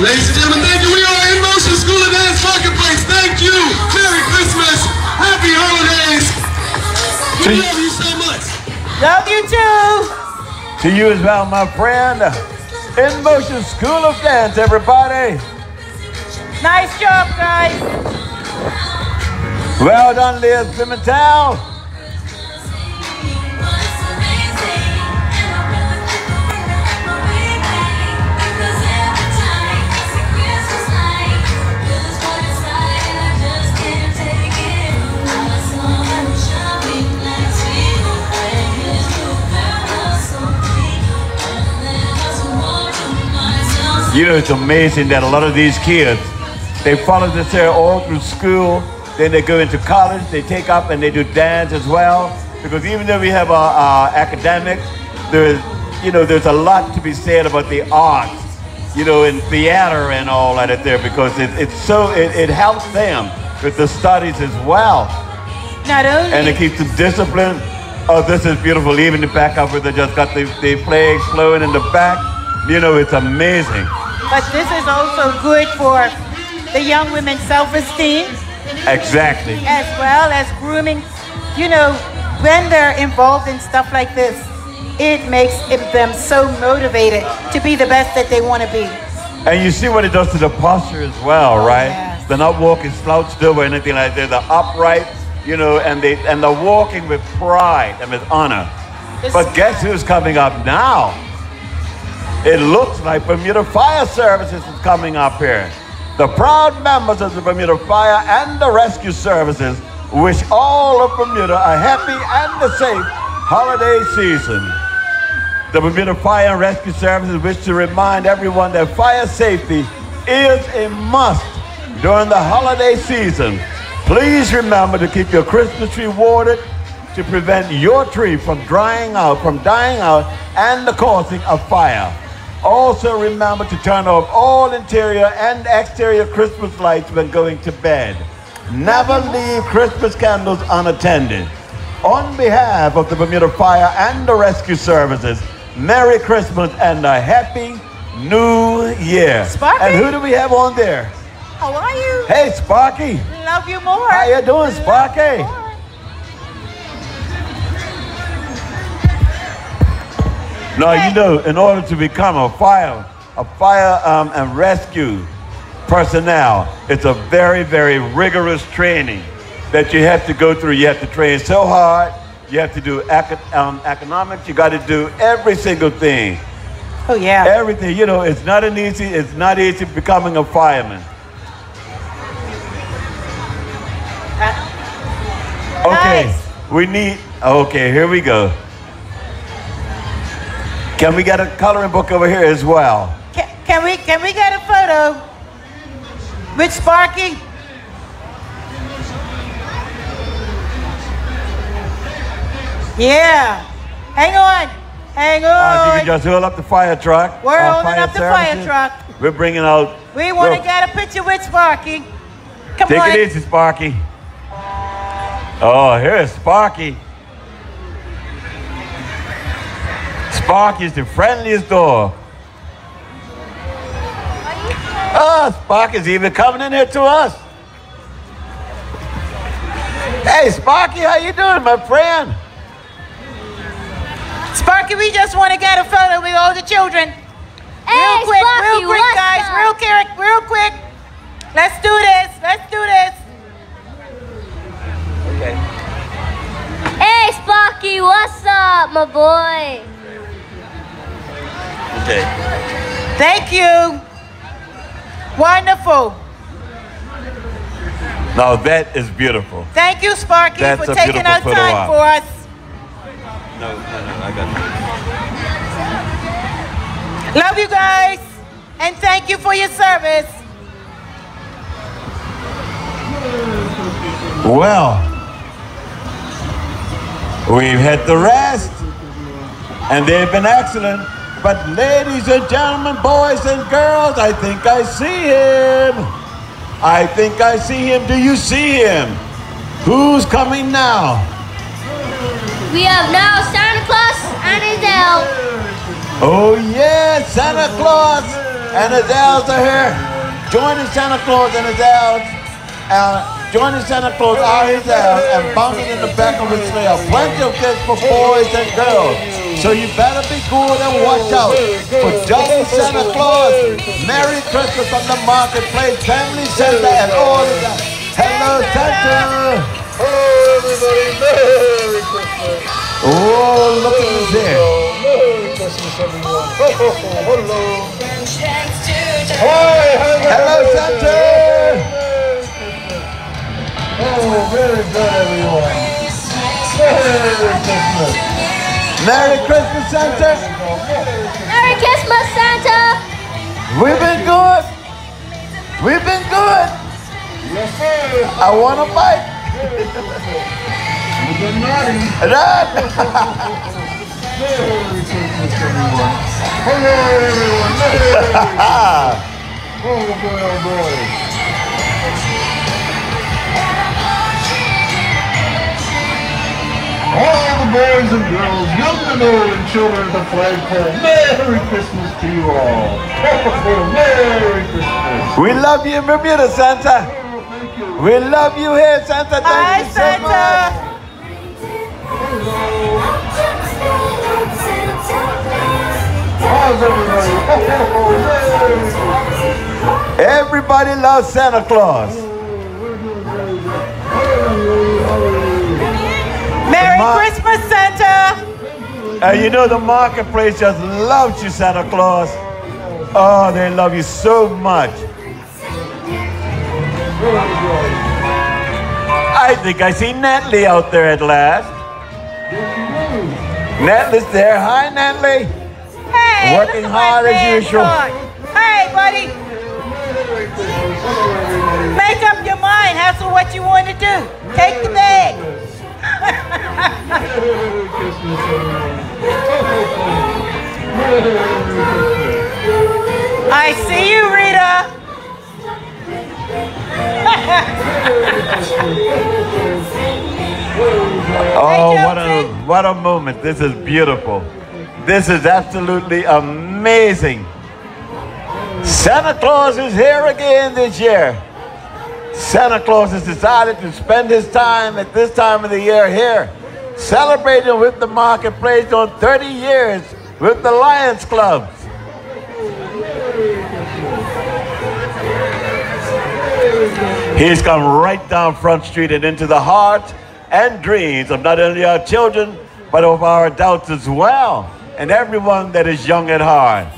Ladies and gentlemen, thank you. We are In Motion School of Dance Marketplace. Thank you. Merry Christmas. Happy holidays. We love you so much. Love you too. To you as well, my friend. In Motion School of Dance, everybody. Nice job, guys. Well done, Liz Pimentel. You know, it's amazing that a lot of these kids, they follow this here all through school, then they go into college, they take up and they do dance as well. Because even though we have our academics, there's a lot to be said about the arts, in theater and all that there, because it helps them with the studies as well. Not only. And it keeps them disciplined. Oh, this is beautiful. Even the back up where they just got the flags flowing in the back. It's amazing. But this is also good for the young women's self-esteem. Exactly. As well as grooming. When they're involved in stuff like this, it makes them so motivated to be the best that they want to be. And you see what it does to the posture as well, right? Yes. They're not walking slouched over or anything like that. They're upright, and they're walking with pride and with honor. But guess who's coming up now? It looks like Bermuda Fire Services is coming up here. The proud members of the Bermuda Fire and the Rescue Services wish all of Bermuda a happy and a safe holiday season. The Bermuda Fire and Rescue Services wish to remind everyone that fire safety is a must during the holiday season. Please remember to keep your Christmas tree watered to prevent your tree from dying out, and the causing of fire. Also remember to turn off all interior and exterior Christmas lights when going to bed. Never leave Christmas candles unattended. On behalf of the Bermuda Fire and the Rescue Services, Merry Christmas and a Happy New Year. Sparky? And who do we have on there? How are you? Hey, Sparky. Love you more. How you doing, Sparky? Now, in order to become a fire and rescue personnel, it's a very, very rigorous training that you have to go through. You have to train so hard. You have to do economics. You got to do every single thing. Oh, yeah. Everything. It's not easy becoming a fireman. Okay, here we go. Can we get a coloring book over here as well? Can we Can we get a photo with Sparky? Yeah. Hang on. Hang on. If you can just hold up the fire truck. We're holding up the fire truck. We're bringing out. We want to get a picture with Sparky. Come on. Take it easy, Sparky. Oh, here's Sparky. Sparky's the friendliest dog. Oh, Sparky's even coming in here to us. Hey, Sparky, how you doing, my friend? Sparky, we just want to get a photo with all the children. Hey, real quick, Sparky, guys, real quick. Let's do this. Let's do this. Okay. Hey, Sparky, what's up, my boy? Okay. Thank you. Wonderful. Now that is beautiful. Thank you, Sparky, for taking our time for us. No, I got it. Love you guys, and thank you for your service. Well, we've hit the rest, and they've been excellent. But ladies and gentlemen, boys and girls, I think I see him. I think I see him. Do you see him? Who's coming now? We have now Santa Claus and his elves. Oh yes, Santa Claus and his elves are here. Joining Santa Claus and his elves. Joining Santa Claus are his elves and bouncing in the back of his sleigh. Plenty of kids for boys and girls. So you better be cool and watch out for Jolly Santa Claus. Merry Christmas from the Marketplace Family Center and all of that. Hello, Santa. Hello, everybody. Merry Christmas. Oh, look at this here. Merry Christmas, everyone. Hello. Hello, Santa. Oh, very good, everyone. Merry Christmas. Merry Christmas, Santa! Merry Christmas, Santa! We've been good! We've been good! Yes, sir! I want a bike! We've been naughty! Run! Merry Christmas, everyone! Hello, everyone! Oh, boy, oh, boy! All the boys and girls, young and old, and children at the flagpole, Merry Christmas to you all. Merry Christmas. We love you in Bermuda, Santa. Oh, thank you. We love you here, Santa. Thank you so Santa. Much. How's everybody? Everybody loves Santa Claus. Merry Christmas, Santa! You know the Marketplace just loves you, Santa Claus. Oh, they love you so much. I think I see Natalie out there at last. Natalie's there. Hi, Natalie. Hey, working hard as usual. Hey, buddy. Make up your mind as to what you want to do. Take the bag. Merry Christmas, everyone. I see you, Rita. Oh, what a moment. This is beautiful. This is absolutely amazing. Santa Claus is here again this year. Santa Claus has decided to spend his time at this time of the year here, celebrating with the Marketplace on 30 years with the Lions Club. He's come right down Front Street and into the hearts and dreams of not only our children, but of our adults as well, and everyone that is young at heart.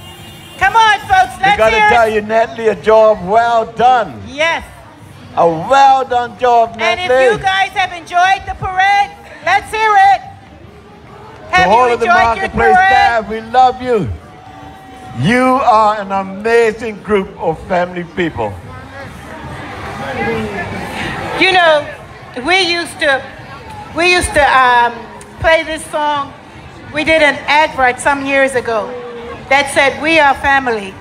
Come on, folks, let's hear it. Tell you, Natalie, a job well done. Yes. A well done job, Natalie. And if you guys have enjoyed the parade, let's hear it. Have you enjoyed your parade? The whole of the Marketplace staff, we love you. You are an amazing group of family people. You know, we used to play this song. We did an advert some years ago that said, "We are family."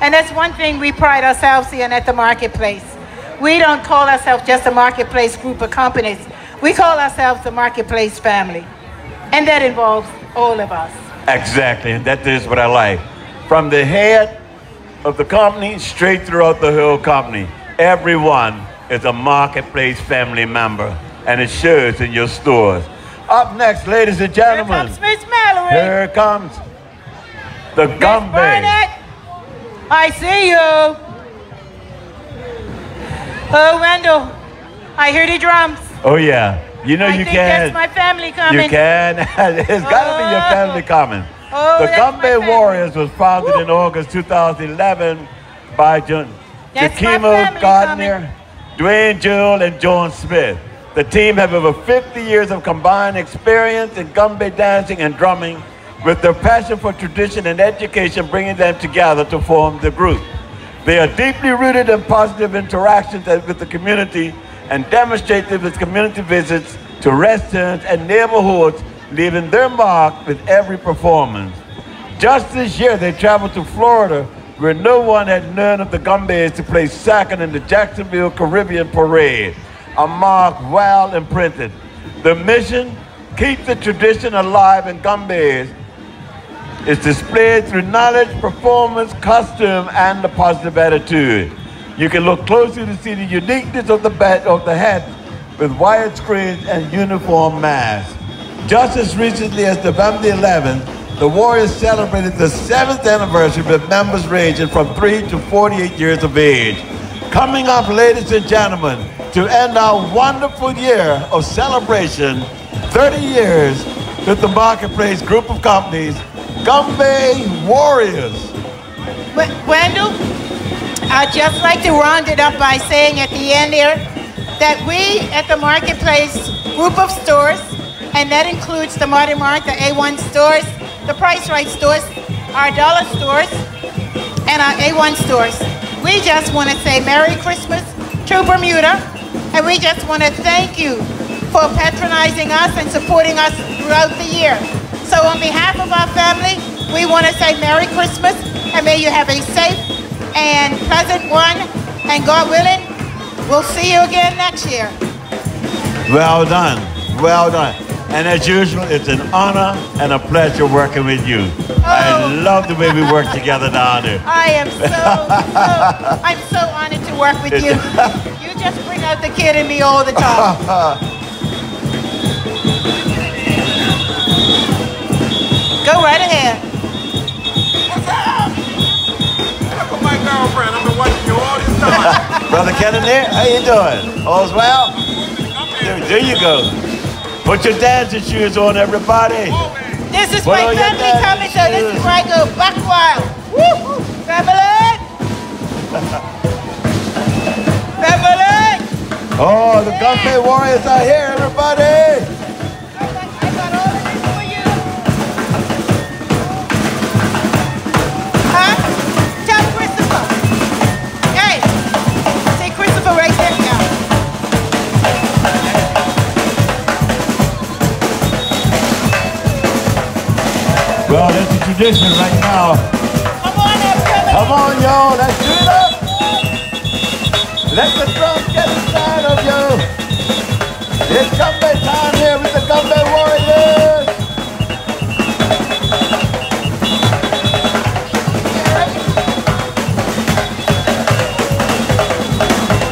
And that's one thing we pride ourselves in at the Marketplace. We don't call ourselves just a Marketplace group of companies. We call ourselves the Marketplace family. And that involves all of us. Exactly, that is what I like. From the head of the company, straight throughout the whole company, everyone is a Marketplace family member, and it shows in your stores. Up next, ladies and gentlemen. Here comes Miss Mallory. Here comes the Gombey. I see you. Oh, Wendell, I hear the drums. Oh, yeah. You know you can. That's my family coming. You can. It's got to be your family coming. The Gombey Warriors was founded in August 2011 by Jakemo Gardner, Dwayne Jewel, and John Smith. The team have over 50 years of combined experience in Gombey dancing and drumming, with their passion for tradition and education bringing them together to form the group. They are deeply rooted in positive interactions with the community and demonstrate them with community visits to restaurants and neighborhoods, leaving their mark with every performance. Just this year, they traveled to Florida, where no one had known of the Gombeys, to place second in the Jacksonville Caribbean Parade, a mark well imprinted. The mission, keep the tradition alive in Gombeys, is displayed through knowledge, performance, costume, and the positive attitude. You can look closely to see the uniqueness of the hat with wired screens and uniform masks. Just as recently as November the 11th, the Warriors celebrated the 7th anniversary with members ranging from 3 to 48 years of age. Coming up, ladies and gentlemen, to end our wonderful year of celebration, 30 years with the Marketplace group of companies, Gombey Warriors. Wendell, I'd just like to round it up by saying at the end here that we at the Marketplace group of stores, and that includes the Martin Mark, the A1 stores, the Price Right stores, our dollar stores, and our A1 stores. We just want to say Merry Christmas to Bermuda, and we just want to thank you for patronizing us and supporting us throughout the year. So on behalf of our family, we want to say Merry Christmas, and may you have a safe and pleasant one, and God willing, we'll see you again next year. Well done, well done. And as usual, it's an honor and a pleasure working with you. Oh. I love the way we work together down there. I am so, I'm so honored to work with you. You just bring out the kid in me all the time. Go right ahead. What's up? Look at my girlfriend. I've been watching you all this time. Brother Kevin there, how you doing? All's well? There you go. Put your dancing shoes on, everybody. This is my family coming, so this is where I go buck wild. Woo! Babylon! Babylon! Oh, the Gombey Warriors are here, everybody! Well, that's the tradition right now. Come on, everybody. Come on, y'all. Let's do it up. Let the drums get inside of you. It's Gombey time here with the Gombey Warriors.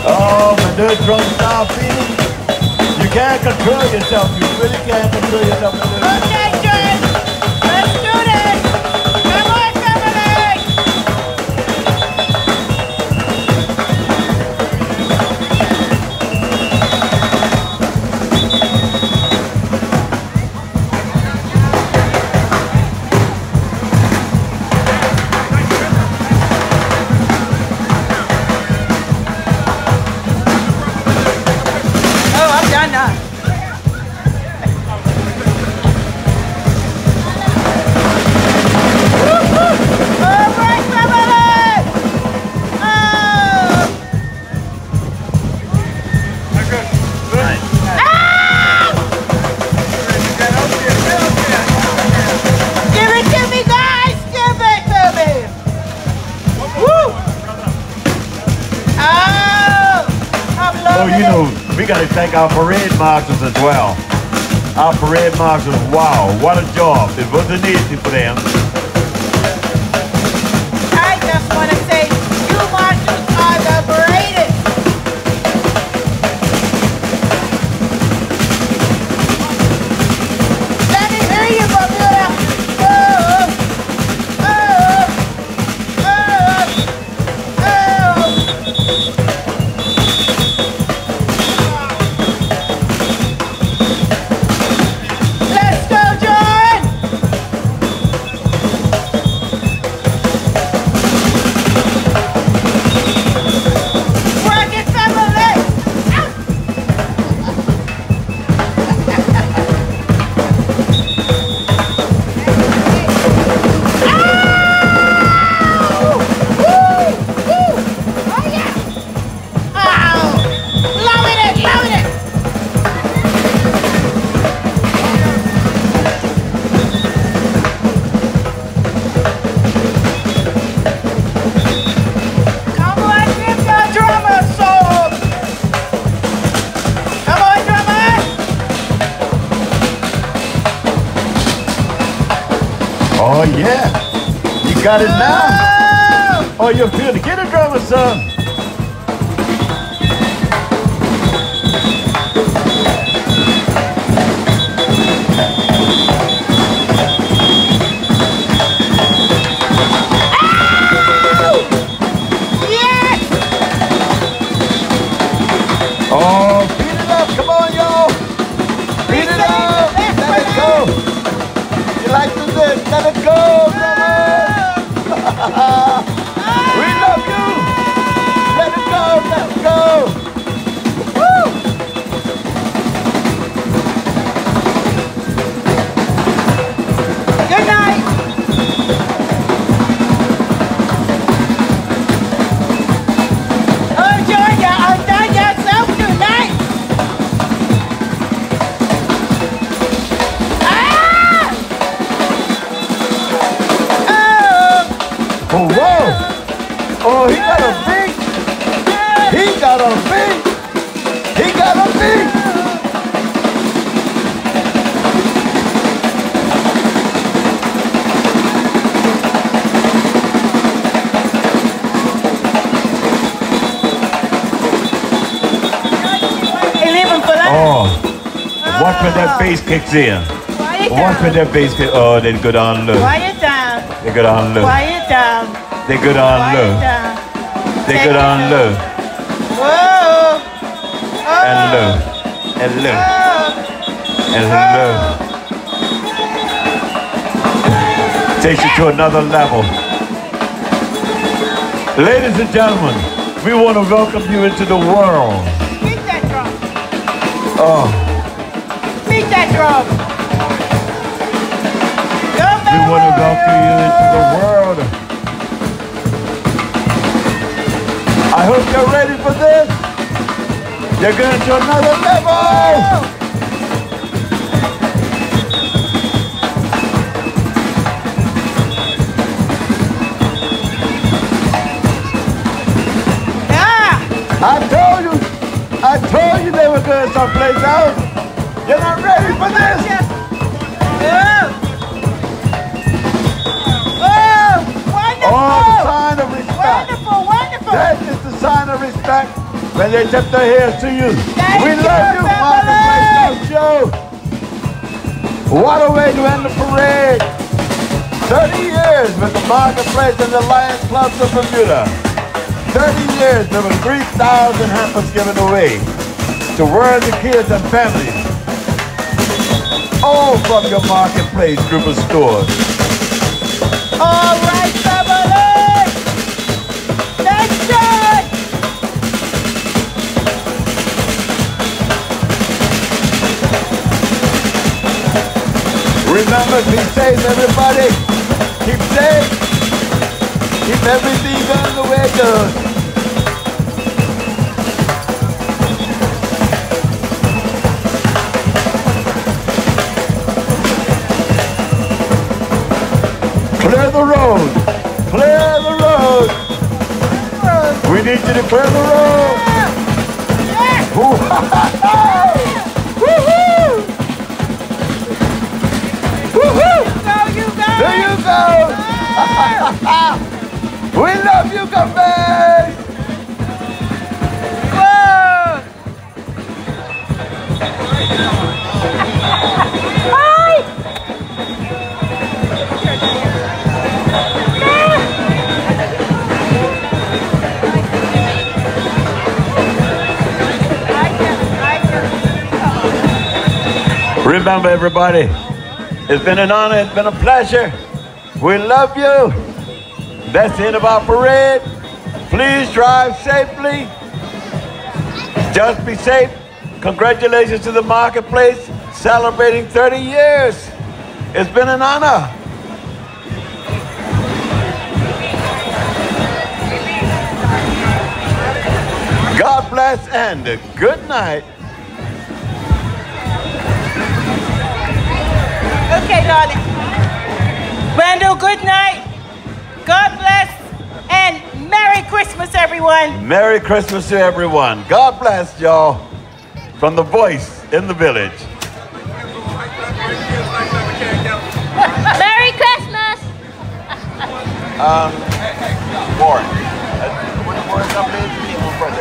Oh, when those drums start beating, you can't control yourself. You really can't control yourself. Okay, James. Oh, you know, we gotta thank our parade marshals as well. Our parade marshals, wow, what a job. It wasn't easy for them. I just want to say, you marshals are the greatest. Let me hear you, Bermuda. Oh, oh, oh, oh. Let's go, John. Work it, family. Oh yeah! Oh! Blowing it, blowing it! Come on, give the drummer some! Come on, drummer! Oh yeah, you got it now. Oh! Oh, you're good. Get a drummer, son. Yes! Oh, beat it up. Come on, y'all. Beat it up. Let it go. You like to do this? Let it go, drummer. We love you. Let it go. Let it go. Woo! Good night. Oh, Georgia, undone yourself tonight. Ah! Oh, Oh, whoa. Oh, he got a beat. He got a beat. He got a beat. Oh, watch when that bass kicks in. Quiet Watch when down. that bass kicks. Oh, they go down low. Quiet down. They go down low. Quiet down. They go down Quiet low. down. They go down low Whoa. Oh. and low and low and low. Takes you to another level. Ladies and gentlemen, we want to welcome you into the world. Beat that drum. Oh, Beat that drum. we Go want to welcome you into the world. I hope you're ready for this. You're going to another level. Yeah. I told you they were going someplace else. You're not ready for this. Oh, Oh, the wonderful. sign of respect. Wonderful, wonderful. That is the sign of respect when they tip their hands to you. Thank we love you, you, Marketplace Love Show. What a way to end the parade. 30 years with the Marketplace and the Lions Clubs of Bermuda. 30 years, there were 3,000 hampers given away to worthy kids and families. All from your Marketplace group of stores. All right, family. Let's do it. Remember, be safe, everybody. Keep safe. Keep everything going the way it goes. Clear the road. Clear the road. We need you to clear the road. Yes. We love you, Gombey! Remember, everybody, it's been an honor, it's been a pleasure. We love you. That's the end of our parade. Please drive safely. Just be safe. Congratulations to the Marketplace, celebrating 30 years. It's been an honor. God bless and a good night. Okay, darling. Randall, good night. God bless and Merry Christmas, everyone. Merry Christmas to everyone. God bless y'all from the voice in the village. Merry Christmas. Warren, what the Warren company is?